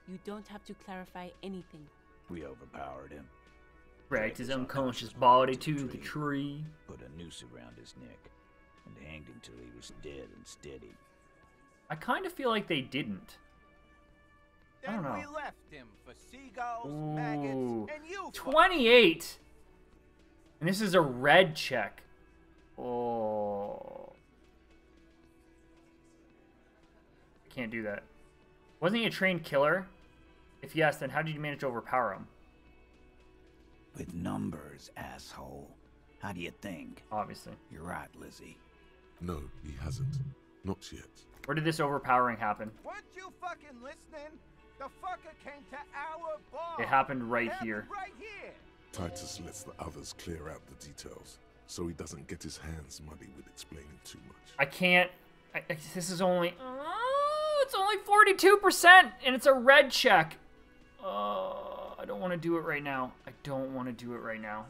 you don't have to clarify anything. We overpowered him. Dragged his unconscious body to the tree. Put a noose around his neck and hanged him till he was dead and steady. I kind of feel like they didn't. I don't know. Then we left him for seagulls, maggots, and you. 28. And this is a red check. Oh, I can't do that. Wasn't he a trained killer? If yes, then how did you manage to overpower him? With numbers, asshole. How do you think? Obviously. You're right, Lizzie. No, he hasn't. Not yet. Where did this overpowering happen? Weren't you fucking listening? The fucker came to our bar. It happened right here. Titus lets the others clear out the details. So he doesn't get his hands muddy with explaining too much. I can't. This is only. Oh, it's only 42%, and it's a red check. Oh, I don't want to do it right now. I don't want to do it right now.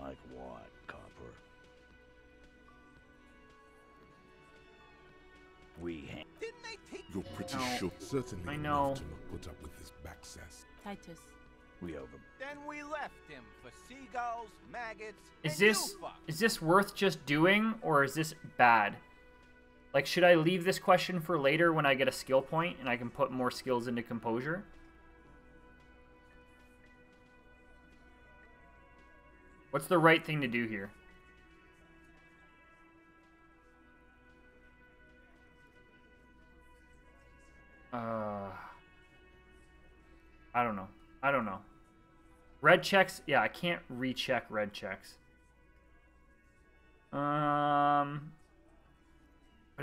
Like what, copper? we have. Didn't I take You're pretty no. sure. Certainly I know. To not put up with his backsass. Titus. We owe them. Then we left him for seagulls, maggots, and Is this worth just doing, or is this bad? Like, should I leave this question for later when I get a skill point and I can put more skills into composure? What's the right thing to do here? I don't know. I don't know. Red checks? Yeah, I can't recheck red checks. But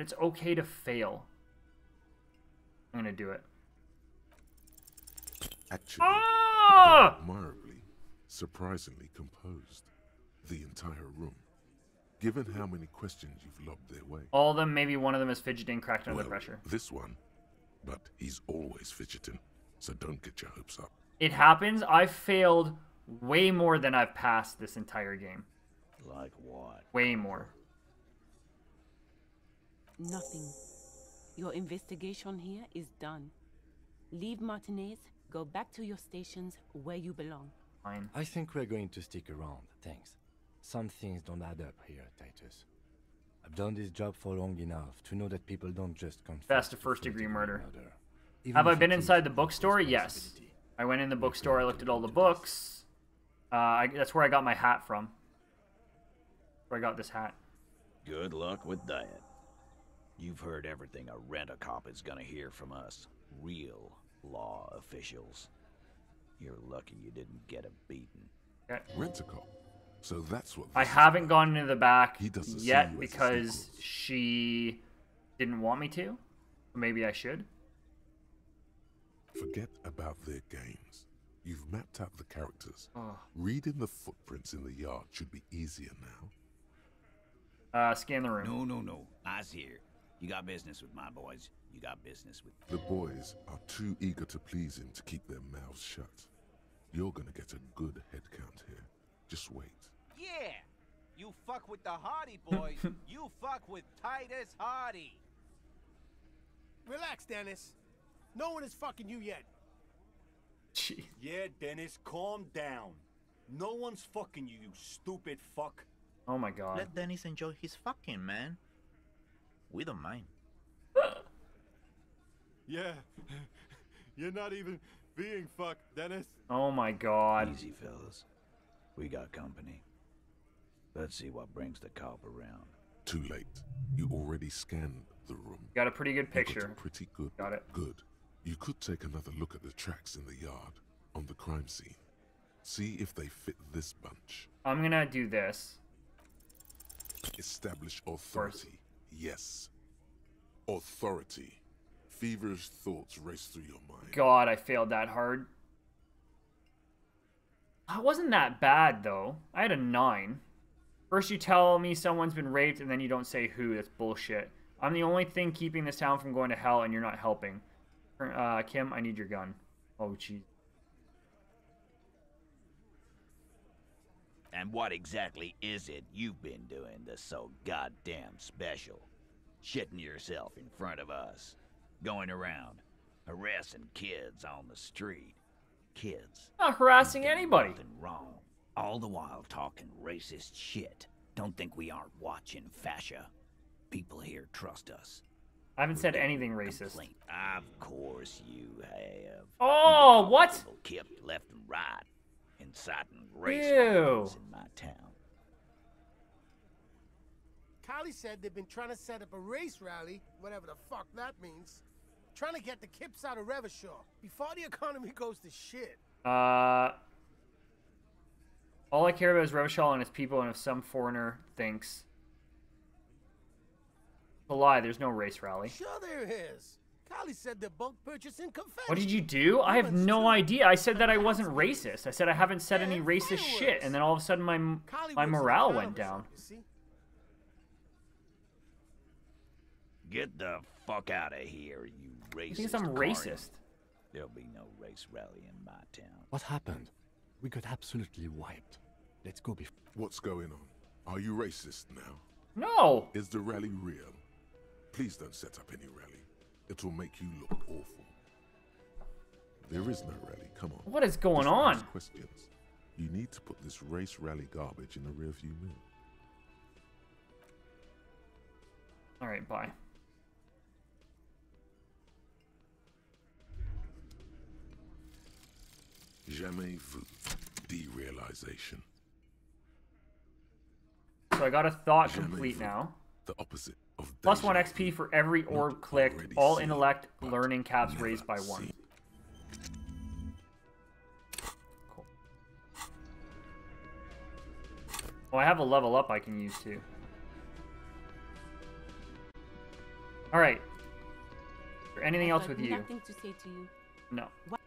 it's okay to fail. I'm gonna do it. Actually, admirably, surprisingly composed. The entire room. Given how many questions you've lobbed their way. All of them, maybe one of them is fidgeting, cracked under pressure. This one, but he's always fidgeting, so don't get your hopes up. It happens. I've failed way more than I've passed this entire game. Like what? Way more. Nothing. Your investigation here is done. Leave Martinez. Go back to your stations where you belong. Fine. I think we're going to stick around. Thanks. Some things don't add up here, Titus. I've done this job for long enough to know that people don't just confess. That's the first-degree murder. Have I been inside the bookstore? Yes. I went in the bookstore, I looked at all the books. That's where I got my hat from. Where I got this hat. Good luck with that. You've heard everything a rent-a-cop is gonna hear from us. Real law officials. You're lucky you didn't get a beating. Okay. Rent-a-cop? So that's what... I haven't gone into the back yet because she didn't want me to. Maybe I should. Forget about their games. You've mapped out the characters. Oh. Reading the footprints in the yard should be easier now. Scan the room. No. I's here. You got business with my boys. You got business with... The boys are too eager to please him to keep their mouths shut. You're gonna get a good head count here. Just wait. Yeah! You fuck with the Hardy Boys, you fuck with Titus Hardy. Relax, Dennis. No one is fucking you yet. Jeez. Yeah, Dennis, calm down. No one's fucking you, you stupid fuck. Oh my god. Let Dennis enjoy his fucking, man. We don't mind. Yeah. You're not even being fucked, Dennis. Oh my god. Easy, fellas. We got company. Let's see what brings the cop around. Too late. You already scanned the room. Got a pretty good picture. Got it. Good. You could take another look at the tracks in the yard on the crime scene. See if they fit this bunch. I'm gonna do this. Establish authority. First. Yes. Authority. Feverish thoughts race through your mind. God, I failed that hard. I wasn't that bad, though. I had a 9. First you tell me someone's been raped, and then you don't say who. That's bullshit. I'm the only thing keeping this town from going to hell, and you're not helping. Kim, I need your gun. Oh, jeez. And what exactly is it you've been doing that's so goddamn special? Shitting yourself in front of us. Going around. Harassing kids on the street. Kids. Not harassing anybody. Nothing wrong. All the while talking racist shit. Don't think we aren't watching fascia. People here trust us. I haven't said anything racist. Complaint. Of course you have. Oh, what? Kept left and right, inciting racism in my town. Kylie said they've been trying to set up a race rally, whatever the fuck that means. Trying to get the Kips out of Revachol before the economy goes to shit. All I care about is Revachol and its people, and if some foreigner thinks... A lie, there's no race rally. Sure there is. Kylie said they're bulk purchasing confetti. What did you do? I have no idea. I said that I wasn't racist. I said I haven't said any racist shit, and then all of a sudden my morale went down. Get the fuck out of here, you racist. He thinks I'm racist. There'll be no race rally in my town. What happened? We got absolutely wiped. Let's go before. What's going on? Are you racist now? No. Is the rally real? Please don't set up any rally. It will make you look awful. There is no rally. Come on. What is going on? Questions. You need to put this race rally garbage in the rearview mirror. All right, bye. Jamais vu. Derealization. So I got a thought complete now. The opposite of plus 1 XP for every orb clicked. All intellect learning caps raised by 1. Cool. Oh, I have a level up I can use too. All right. Is there anything else with you? Nothing to say to you. No. What?